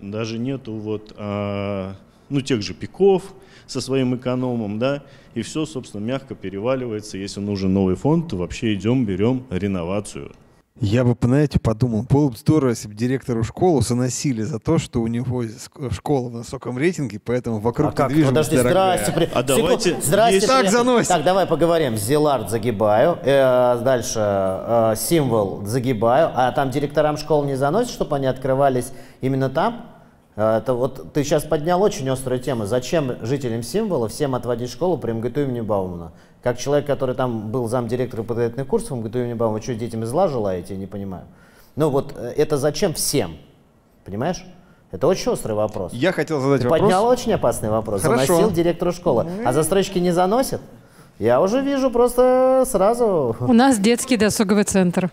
даже нету вот, ну, тех же Пиков со своим экономом, да, и все, собственно, мягко переваливается. Если нужен новый фонд, то вообще идем, берем реновацию. Я бы, знаете, подумал, было бы здорово, если бы директору школу заносили за то, что у него школа в высоком рейтинге, поэтому вокруг ты движемся, подожди, здрасте, здрасте. Так заносит. Так, давай поговорим. Зилард загибаю, дальше Символ загибаю, а там директорам школ не заносят, чтобы они открывались именно там? Это вот ты сейчас поднял очень острую тему. Зачем жителям Символа всем отводить школу при МГТУ имени Баумана? Как человек, который там был замдиректора подготовительных курсов МГТУ имени Баумана, что, детям зла желаете, я не понимаю. Ну вот это зачем всем? Понимаешь? Это очень острый вопрос. Я хотел задать вопрос. Поднял очень опасный вопрос. Хорошо. Заносил директору школы. А застройщики не заносят? Я уже вижу просто сразу. У нас детский досуговый центр.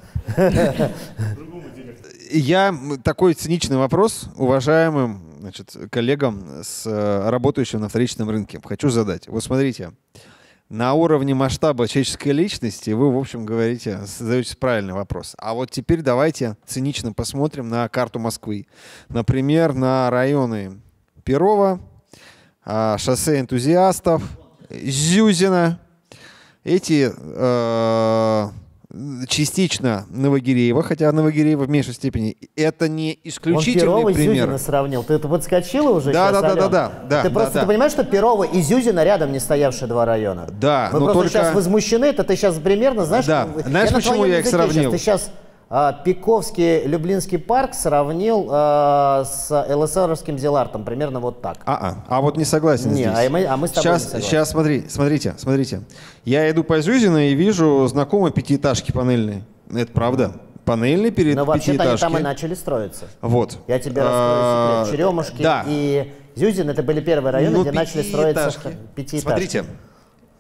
Я такой циничный вопрос уважаемым, значит, коллегам, с работающим на вторичном рынке, хочу задать. Вот смотрите, на уровне масштаба человеческой личности вы, в общем, говорите, задаете правильный вопрос. А вот теперь давайте цинично посмотрим на карту Москвы. Например, на районы Перова, шоссе Энтузиастов, Зюзина. Эти частично Новогиреева, хотя Новогиреева в меньшей степени. Это не исключительный пример. Он Перова и Зюзина сравнил. Ты подскочила уже? Да. Ты понимаешь, что Перова и Зюзина рядом не стоявшие два района? Да. Вы просто сейчас возмущены, это ты сейчас примерно, знаешь... Да. Знаешь, почему я их сравнил? Ты сейчас Пиковский Люблинский парк сравнил с ЛСРовским Зилартом, примерно вот так. А вот не согласен здесь. А мы с тобой сейчас, не согласны. Сейчас смотрите. Я иду по Зюзиной и вижу знакомые пятиэтажки панельные. Это правда. Панельные перед пятиэтажкой. Но вообще-то они там и начали строиться. Вот. Я тебе раскрою секрет. Черемушки и Зюзин — это были первые районы, где начали строиться пятиэтажки. Смотрите.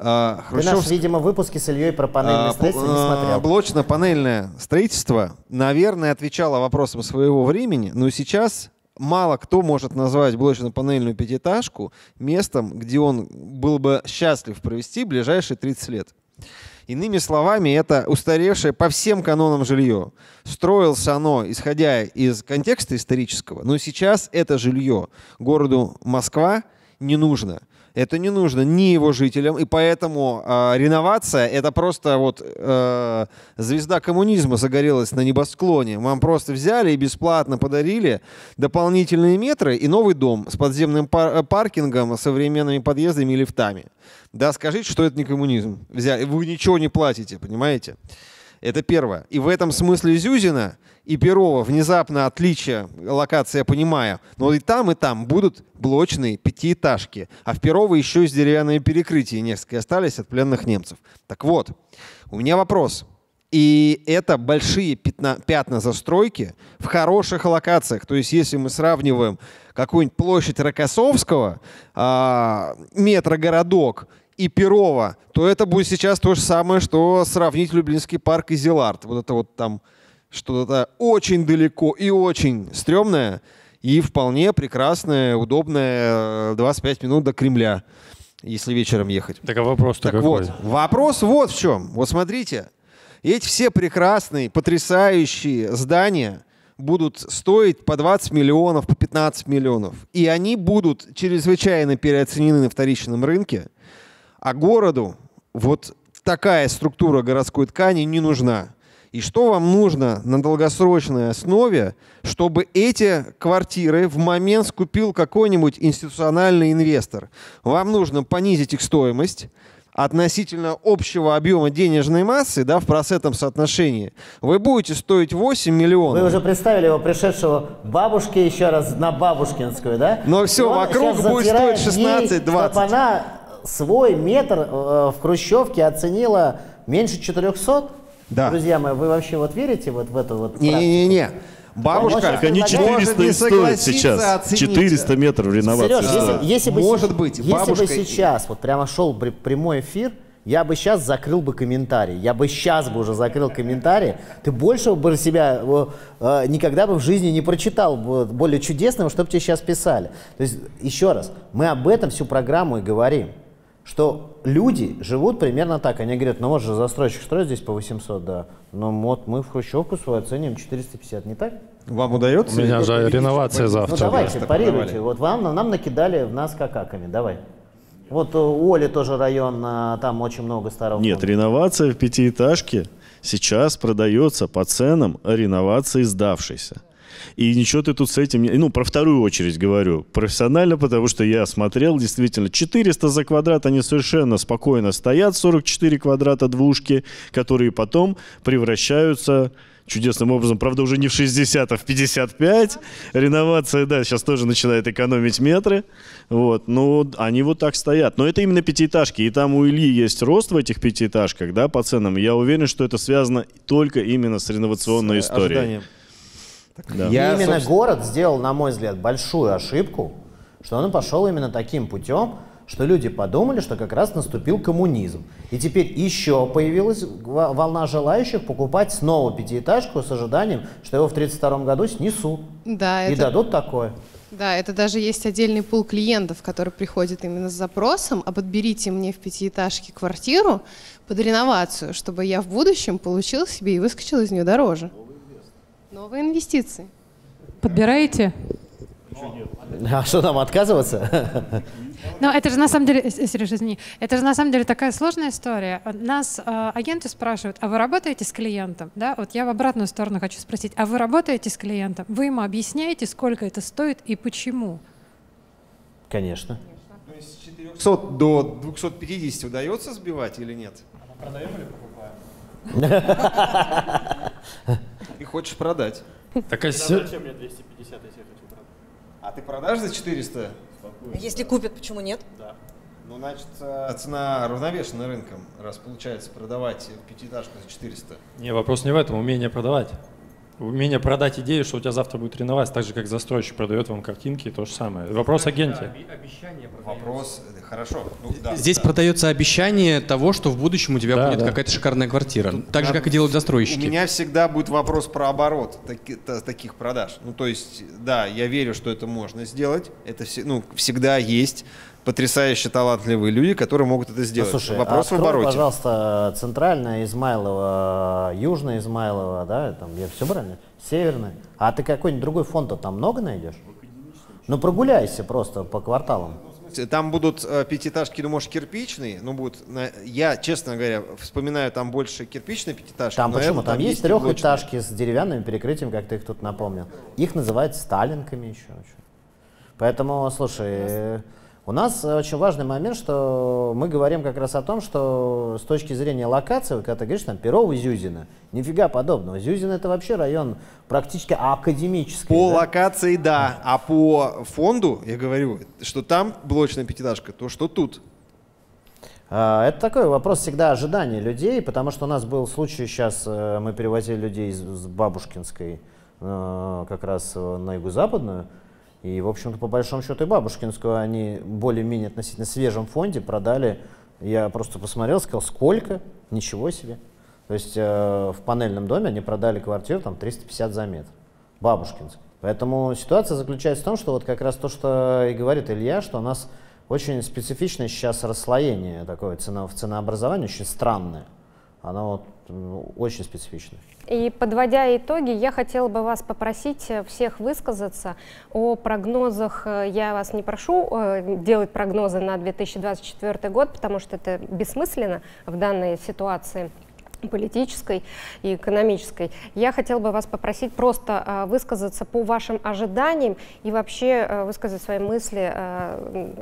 Ты наш, видимо, выпуски с Ильей про панельное строительство не смотрел. Блочно-панельное строительство, наверное, отвечало вопросам своего времени, но сейчас мало кто может назвать блочно-панельную пятиэтажку местом, где он был бы счастлив провести ближайшие 30 лет. Иными словами, это устаревшее по всем канонам жилье. Строилось оно, исходя из контекста исторического, но сейчас это жилье городу Москва не нужно. Это не нужно ни его жителям, и поэтому реновация — это просто вот звезда коммунизма загорелась на небосклоне. Вам просто взяли и бесплатно подарили дополнительные метры и новый дом с подземным паркингом, современными подъездами и лифтами. Да, скажите, что это не коммунизм. Взяли. Вы ничего не платите, понимаете? Это первое. И в этом смысле Зюзина и Перова внезапно отличие локации, я понимаю. Но и там будут блочные пятиэтажки. А в Перова еще с деревянными перекрытиями несколько остались от пленных немцев. Так вот, у меня вопрос. И это большие пятна застройки в хороших локациях. То есть если мы сравниваем какую-нибудь площадь Рокоссовского, метрогородок, и Перова, то это будет сейчас то же самое, что сравнить Люблинский парк и Зилард. Вот это вот там что-то очень далеко и очень стрёмное, и вполне прекрасное, удобное 25 минут до Кремля, если вечером ехать. Так а вопрос-то какой? Вот, вопрос вот в чем. Вот смотрите, эти все прекрасные, потрясающие здания будут стоить по 20 миллионов, по 15 миллионов. И они будут чрезвычайно переоценены на вторичном рынке. А городу вот такая структура городской ткани не нужна. И что вам нужно на долгосрочной основе, чтобы эти квартиры в момент скупил какой-нибудь институциональный инвестор? Вам нужно понизить их стоимость относительно общего объема денежной массы, да, в процентном соотношении. Вы будете стоить 8 миллионов. Вы уже представили его пришедшего бабушке еще раз на Бабушкинскую, да? Но все вокруг будет стоить 16-20. Свой метр в Хрущевке оценила меньше 400? Да. Друзья мои, вы вообще вот верите вот в эту вот не-не-не. Бабушка, они 400 и стоят сейчас. 400 метров в реновации. Сереж, да. если бы сейчас вот прямо шел прямой эфир, я бы сейчас закрыл бы комментарий. Я бы сейчас бы уже закрыл комментарий. Ты больше бы себя никогда бы в жизни не прочитал более чудесного, что бы тебе сейчас писали. То есть, еще раз, мы об этом всю программу и говорим. Что люди живут примерно так. Они говорят, ну вот же застройщик строит здесь по 800, да. Но вот мы в Хрущевку свою оценим 450, не так? Вам удается? У меня же реновация завтра. Ну давайте, парируйте. Вот нам накидали в нас какаками, давай. Вот у Оли тоже район, там очень много старого. Нет, реновация в пятиэтажке сейчас продается по ценам реновации сдавшейся. И ничего ты тут с этим... Ну, про вторую очередь говорю профессионально, потому что я смотрел, действительно, 400 за квадрат, они совершенно спокойно стоят, 44 квадрата двушки, которые потом превращаются... чудесным образом, правда, уже не в 60, а в 55. Реновация, да, сейчас тоже начинает экономить метры. Вот, но они вот так стоят. Но это именно пятиэтажки. И там у Ильи есть рост в этих пятиэтажках, да, по ценам. Я уверен, что это связано только именно с реновационной историей. Да. Именно город сделал, на мой взгляд, большую ошибку, что он пошел именно таким путем, что люди подумали, что как раз наступил коммунизм. И теперь еще появилась волна желающих покупать снова пятиэтажку с ожиданием, что его в 1932 году снесут. Да, и дадут такое. Да, это даже есть отдельный пул клиентов, которые приходят именно с запросом, а подберите мне в пятиэтажке квартиру под реновацию, чтобы я в будущем получил себе и выскочил из нее дороже. Новые инвестиции. Подбираете? А что нам, отказываться? Но это же на самом деле, Сережа, извини, это же на самом деле такая сложная история. Нас агенты спрашивают, а вы работаете с клиентом? Да? Вот я в обратную сторону хочу спросить, а вы работаете с клиентом? Вы ему объясняете, сколько это стоит и почему? Конечно. Ну, из 400 до 250 удается сбивать или нет? А продаем или покупаем? И хочешь продать. Так а зачем мне 250, если я хочу продать? А ты продашь за 400? Если купят, почему нет? Да. Ну, значит, цена равновешена рынком, раз получается продавать пятиэтажку за 400. Не, вопрос не в этом, умение продавать. Умение продать идею, что у тебя завтра будет реновация, так же, как застройщик продает вам картинки, то же самое. Вопрос агенте. Вопрос, хорошо. Ну, да, здесь продается обещание того, что в будущем у тебя будет какая-то шикарная квартира. Тут так же, как и делают застройщики. У меня всегда будет вопрос про оборот таких продаж. Ну, то есть, да, я верю, что это можно сделать. Это всегда есть потрясающе талантливые люди, которые могут это сделать. Ну, слушай, вопрос открой, в обороте. Пожалуйста, центральная Измайлова, южная Измайлова, да, там, я все правильно, северная. А ты какой-нибудь другой фонд-то там много найдешь? Ну прогуляйся просто по кварталам. Там будут пятиэтажки, ну, может, кирпичные, но будут, я, честно говоря, вспоминаю там больше кирпичные пятиэтажки. Там почему? Там есть трехэтажки с деревянным перекрытием, как ты их тут напомнил. Их называют сталинками еще. Поэтому, слушай... У нас очень важный момент, что мы говорим как раз о том, что с точки зрения локации, когда ты говоришь, там, Перово, Зюзино, нифига подобного. Зюзино — это вообще район практически академический. По локации, да, а по фонду, я говорю, что там блочная пятиэтажка, то что тут. Это такой вопрос всегда ожидания людей, потому что у нас был случай, сейчас мы перевозили людей из Бабушкинской как раз на юго-западную. И, в общем-то, по большому счету и Бабушкинскую они более-менее относительно свежем фонде продали. Я просто посмотрел, сказал, сколько? Ничего себе. То есть в панельном доме они продали квартиру там 350 за метр. Бабушкинск. Поэтому ситуация заключается в том, что вот как раз то, что и говорит Илья, что у нас очень специфичное сейчас расслоение такое в ценообразовании, очень странное. Оно вот очень специфично. И подводя итоги, я хотела бы вас попросить всех высказаться о прогнозах. Я вас не прошу делать прогнозы на 2024 год, потому что это бессмысленно в данной ситуации политической и экономической. Я хотела бы вас попросить просто высказаться по вашим ожиданиям и вообще высказать свои мысли,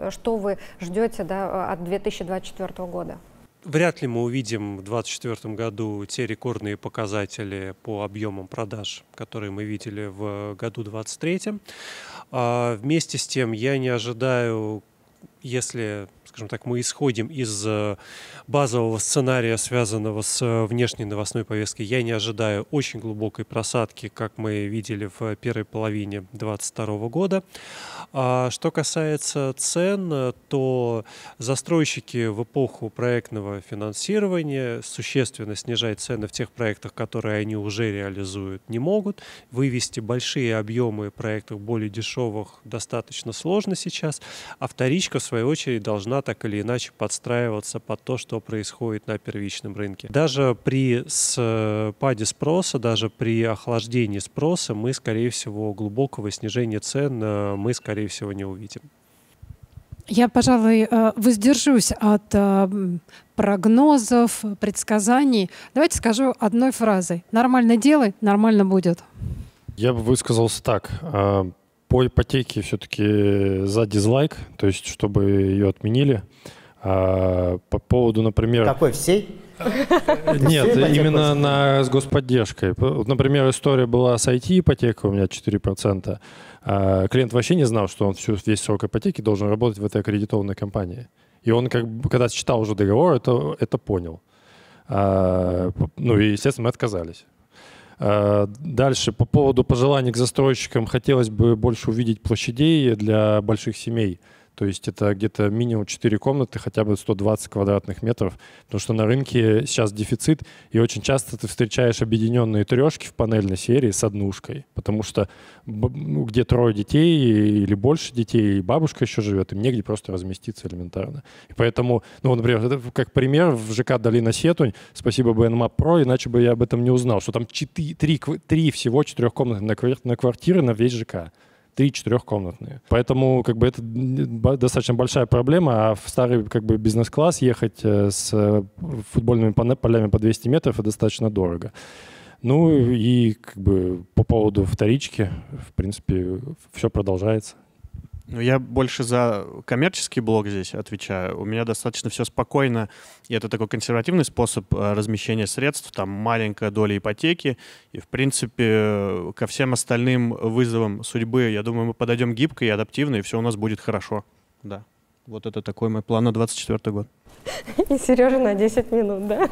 что вы ждете, да, от 2024 года. Вряд ли мы увидим в 2024 году те рекордные показатели по объемам продаж, которые мы видели в году 2023. Вместе с тем я не ожидаю, если, скажем так, мы исходим из базового сценария, связанного с внешней новостной повесткой, я не ожидаю очень глубокой просадки, как мы видели в первой половине 2022 года. Что касается цен, то застройщики в эпоху проектного финансирования существенно снижать цены в тех проектах, которые они уже реализуют, не могут. Вывести большие объемы проектов более дешевых достаточно сложно сейчас, а вторичка, в свою очередь, должна так или иначе подстраиваться под то, что происходит на первичном рынке. Даже при спаде спроса, даже при охлаждении спроса мы, скорее всего, глубокого снижения цен мы, скорее всего, не увидим. Я, пожалуй, воздержусь от прогнозов, предсказаний. Давайте скажу одной фразой. Нормально делай, нормально будет. Я бы высказался так. По ипотеке все-таки за дизлайк, то есть чтобы ее отменили. По поводу, например… Какой, всей? Нет, именно с господдержкой. Например, история была с IT-ипотекой, у меня 4%. Клиент вообще не знал, что он весь срок ипотеки должен работать в этой аккредитованной компании. И он, когда считал уже договор, это понял. Ну и, естественно, мы отказались. Дальше, по поводу пожеланий к застройщикам, хотелось бы больше увидеть площадей для больших семей. То есть это где-то минимум 4 комнаты, хотя бы 120 квадратных метров. Потому что на рынке сейчас дефицит, и очень часто ты встречаешь объединенные трешки в панельной серии с однушкой. Потому что где трое детей или больше детей, и бабушка еще живет, им негде просто разместиться элементарно. И поэтому, ну, например, это как пример в ЖК «Долина Сетунь», спасибо BNMAP Pro, иначе бы я об этом не узнал, что там 3 всего 4 комнаты на квартиры на весь ЖК. 3-4-комнатные. Поэтому как бы это достаточно большая проблема, а в старый как бы бизнес-класс ехать с футбольными полями по 200 метров достаточно дорого. Ну и как бы по поводу вторички, в принципе, все продолжается. Ну, я больше за коммерческий блок здесь отвечаю. У меня достаточно все спокойно, и это такой консервативный способ размещения средств, там маленькая доля ипотеки, и, в принципе, ко всем остальным вызовам судьбы, я думаю, мы подойдем гибко и адаптивно, и все у нас будет хорошо, да. Вот это такой мой план на 24-й год. И Сережа на 10 минут, да?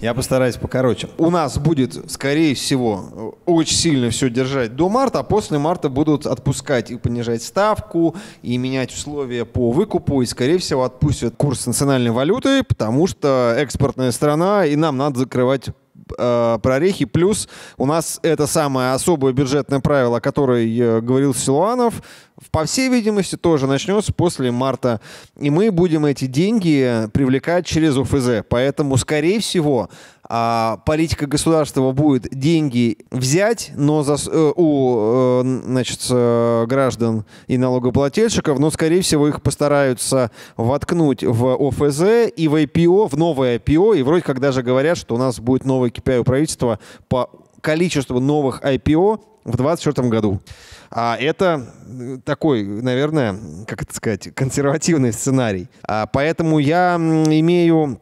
Я постараюсь покороче. У нас будет, скорее всего, очень сильно все держать до марта, а после марта будут отпускать и понижать ставку, и менять условия по выкупу, и, скорее всего, отпустят курс национальной валюты, потому что экспортная страна, и нам надо закрывать прорехи. Плюс у нас это самое особое бюджетное правило, о которой говорил Силуанов, по всей видимости, тоже начнется после марта. И мы будем эти деньги привлекать через ОФЗ. Поэтому, скорее всего, политика государства будет деньги взять, но у, значит, граждан и налогоплательщиков, но, скорее всего, их постараются воткнуть в ОФЗ и в IPO, в новое IPO. И вроде как даже говорят, что у нас будет новое KPI у правительства по количеству новых IPO в 2024 году. А это такой, наверное, как это сказать, консервативный сценарий. Поэтому я имею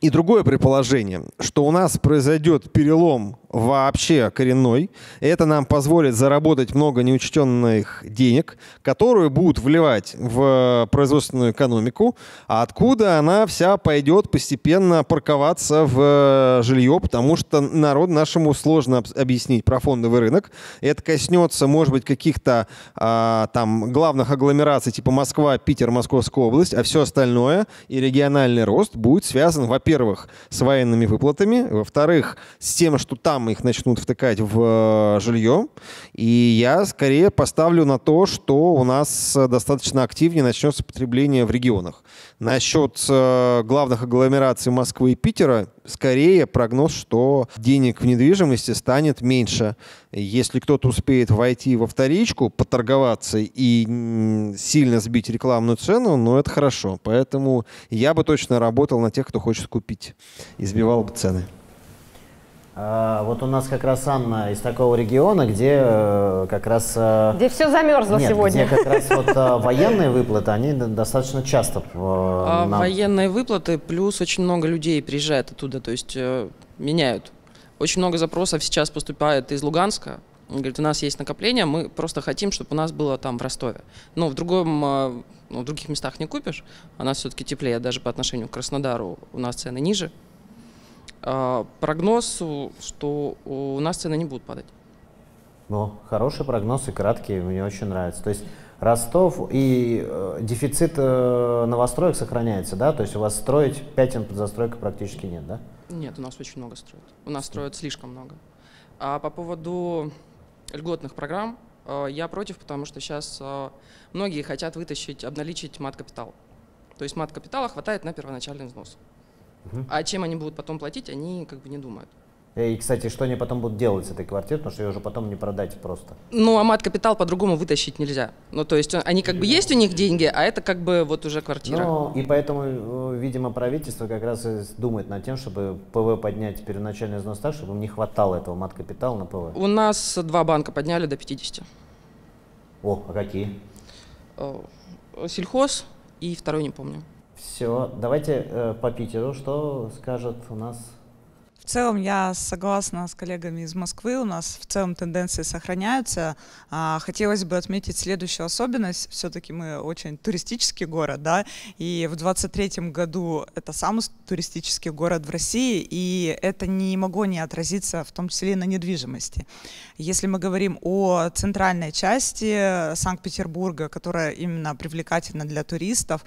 и другое предположение, что у нас произойдет перелом вообще коренной. Это нам позволит заработать много неучтенных денег, которые будут вливать в производственную экономику, откуда она вся пойдет постепенно парковаться в жилье, потому что народу нашему сложно объяснить про фондовый рынок. Это коснется, может быть, каких-то там главных агломераций типа Москва, Питер, Московская область, а все остальное и региональный рост будет связан, во-первых, с военными выплатами, во-вторых, с тем, что там их начнут втыкать в жилье. И я скорее поставлю на то, что у нас достаточно активнее начнется потребление в регионах. Насчет главных агломераций Москвы и Питера, скорее прогноз, что денег в недвижимости станет меньше. Если кто-то успеет войти во вторичку, поторговаться и сильно сбить рекламную цену, ну это хорошо. Поэтому я бы точно работал на тех, кто хочет купить. Избивал бы цены. Вот у нас как раз Анна из такого региона, где как раз… Где все замерзло сегодня. Где как раз вот военные выплаты, они достаточно часто… Военные выплаты, плюс очень много людей приезжает оттуда, то есть меняют. Очень много запросов сейчас поступает из Луганска. Говорит, у нас есть накопление, мы просто хотим, чтобы у нас было там в Ростове. Но в других местах не купишь, у нас все-таки теплее, даже по отношению к Краснодару у нас цены ниже. Прогноз, что у нас цены не будут падать. Ну, хороший прогноз и краткий, мне очень нравится. То есть Ростов и дефицит новостроек сохраняется, да? То есть у вас строить пятен под застройкой практически нет, да? Нет, у нас очень много строят. У нас строят слишком много. А по поводу льготных программ я против, потому что сейчас многие хотят вытащить, обналичить мат-капитал. То есть мат-капитала хватает на первоначальный взнос. А чем они будут потом платить, они как бы не думают. И, кстати, что они потом будут делать с этой квартирой, потому что ее уже потом не продать просто. Ну, а мат-капитал по-другому вытащить нельзя. Ну, то есть они как бы есть у них деньги, а это как бы вот уже квартира. Ну, и поэтому, видимо, правительство как раз и думает над тем, чтобы ПВ поднять первоначальный взнос так, чтобы им не хватало этого мат-капитала на ПВ. У нас два банка подняли до 50. О, а какие? Сельхоз и второй не помню. Все, давайте по Питеру, что скажет у нас? В целом я согласна с коллегами из Москвы, у нас в целом тенденции сохраняются. Хотелось бы отметить следующую особенность, все-таки мы очень туристический город, да, и в 2023 году это самый туристический город в России, и это не могло не отразиться в том числе и на недвижимости. Если мы говорим о центральной части Санкт-Петербурга, которая именно привлекательна для туристов,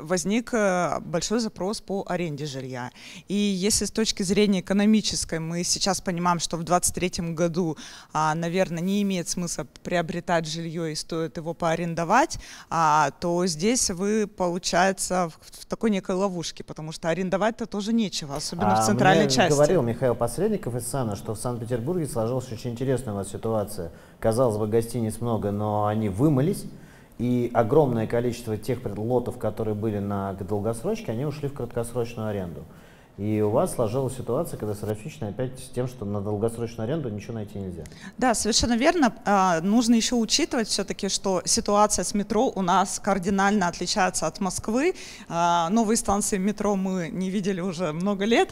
возник большой запрос по аренде жилья. И если с точки зрения экономической мы сейчас понимаем, что в 2023 году, наверное, не имеет смысла приобретать жилье и стоит его поарендовать, то здесь вы, получается, в такой некой ловушке, потому что арендовать-то тоже нечего, особенно в центральной части. Говорил Михаил Посредников из ЦИАНа, что в Санкт-Петербурге сложилась очень интересная у нас ситуация. Казалось бы, гостиниц много, но они вымылись. И огромное количество тех лотов, которые были на долгосрочке, они ушли в краткосрочную аренду. И у вас сложилась ситуация катастрофичная опять с тем, что на долгосрочную аренду ничего найти нельзя. Да, совершенно верно. Нужно еще учитывать все-таки, что ситуация с метро у нас кардинально отличается от Москвы. Новые станции метро мы не видели уже много лет,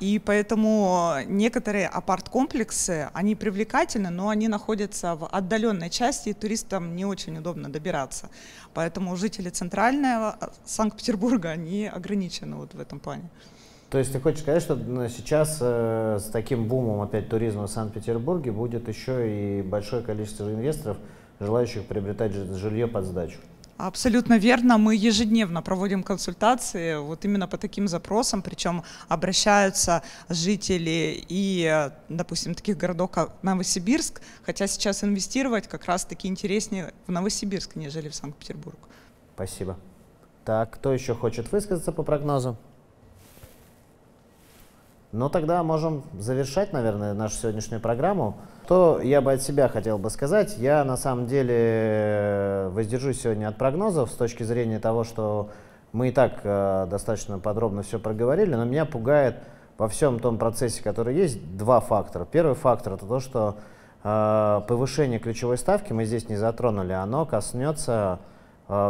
и поэтому некоторые апарт-комплексы, они привлекательны, но они находятся в отдаленной части, и туристам не очень удобно добираться. Поэтому жители центрального Санкт-Петербурга, они ограничены вот в этом плане. То есть ты хочешь сказать, что сейчас с таким бумом опять туризма в Санкт-Петербурге будет еще и большое количество инвесторов, желающих приобретать жилье под сдачу? Абсолютно верно. Мы ежедневно проводим консультации вот именно по таким запросам, причем обращаются жители и, допустим, таких городов, как Новосибирск, хотя сейчас инвестировать как раз-таки интереснее в Новосибирск, нежели в Санкт-Петербург. Спасибо. Так, кто еще хочет высказаться по прогнозам? Ну, тогда можем завершать, наверное, нашу сегодняшнюю программу. Что я бы от себя хотел бы сказать? Я, на самом деле, воздержусь сегодня от прогнозов с точки зрения того, что мы и так достаточно подробно все проговорили, но меня пугает во всем том процессе, который есть, два фактора. Первый фактор – это то, что повышение ключевой ставки, мы здесь не затронули, оно коснется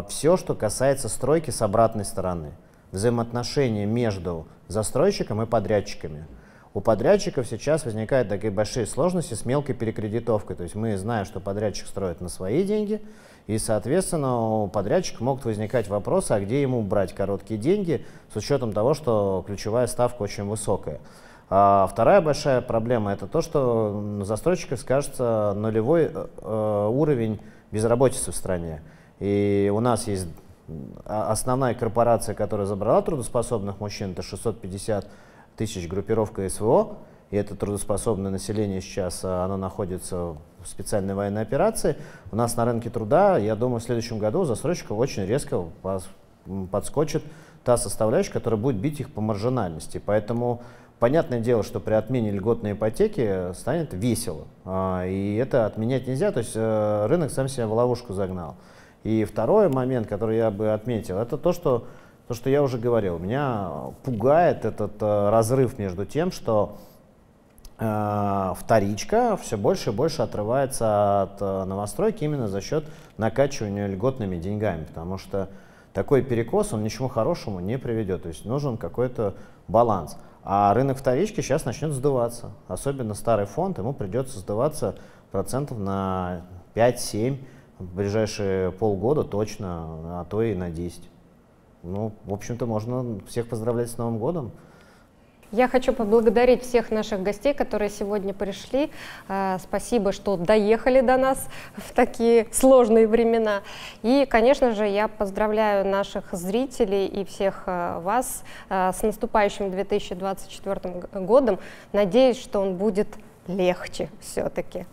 все, что касается стройки с обратной стороны. Взаимоотношения между застройщиком и подрядчиками. У подрядчиков сейчас возникают такие большие сложности с мелкой перекредитовкой. То есть мы знаем, что подрядчик строит на свои деньги, и, соответственно, у подрядчика могут возникать вопросы, а где ему брать короткие деньги, с учетом того, что ключевая ставка очень высокая. А вторая большая проблема – это то, что застройщиков скажется нулевой уровень безработицы в стране. И у нас есть основная корпорация, которая забрала трудоспособных мужчин, это 650 тысяч группировка СВО, и это трудоспособное население сейчас, оно находится в специальной военной операции. У нас на рынке труда, я думаю, в следующем году у застройщиков очень резко подскочит та составляющая, которая будет бить их по маржинальности. Поэтому понятное дело, что при отмене льготной ипотеки станет весело, и это отменять нельзя, то есть рынок сам себя в ловушку загнал. И второй момент, который я бы отметил, это то, что я уже говорил. Меня пугает этот разрыв между тем, что вторичка все больше и больше отрывается от новостройки именно за счет накачивания льготными деньгами, потому что такой перекос, он ничему хорошему не приведет, то есть нужен какой-то баланс. А рынок вторички сейчас начнет сдуваться, особенно старый фонд, ему придется сдуваться процентов на 5-7%. В ближайшие полгода точно, а то и на 10. Ну, в общем-то, можно всех поздравлять с Новым годом. Я хочу поблагодарить всех наших гостей, которые сегодня пришли. Спасибо, что доехали до нас в такие сложные времена. И, конечно же, я поздравляю наших зрителей и всех вас с наступающим 2024 годом. Надеюсь, что он будет легче все-таки.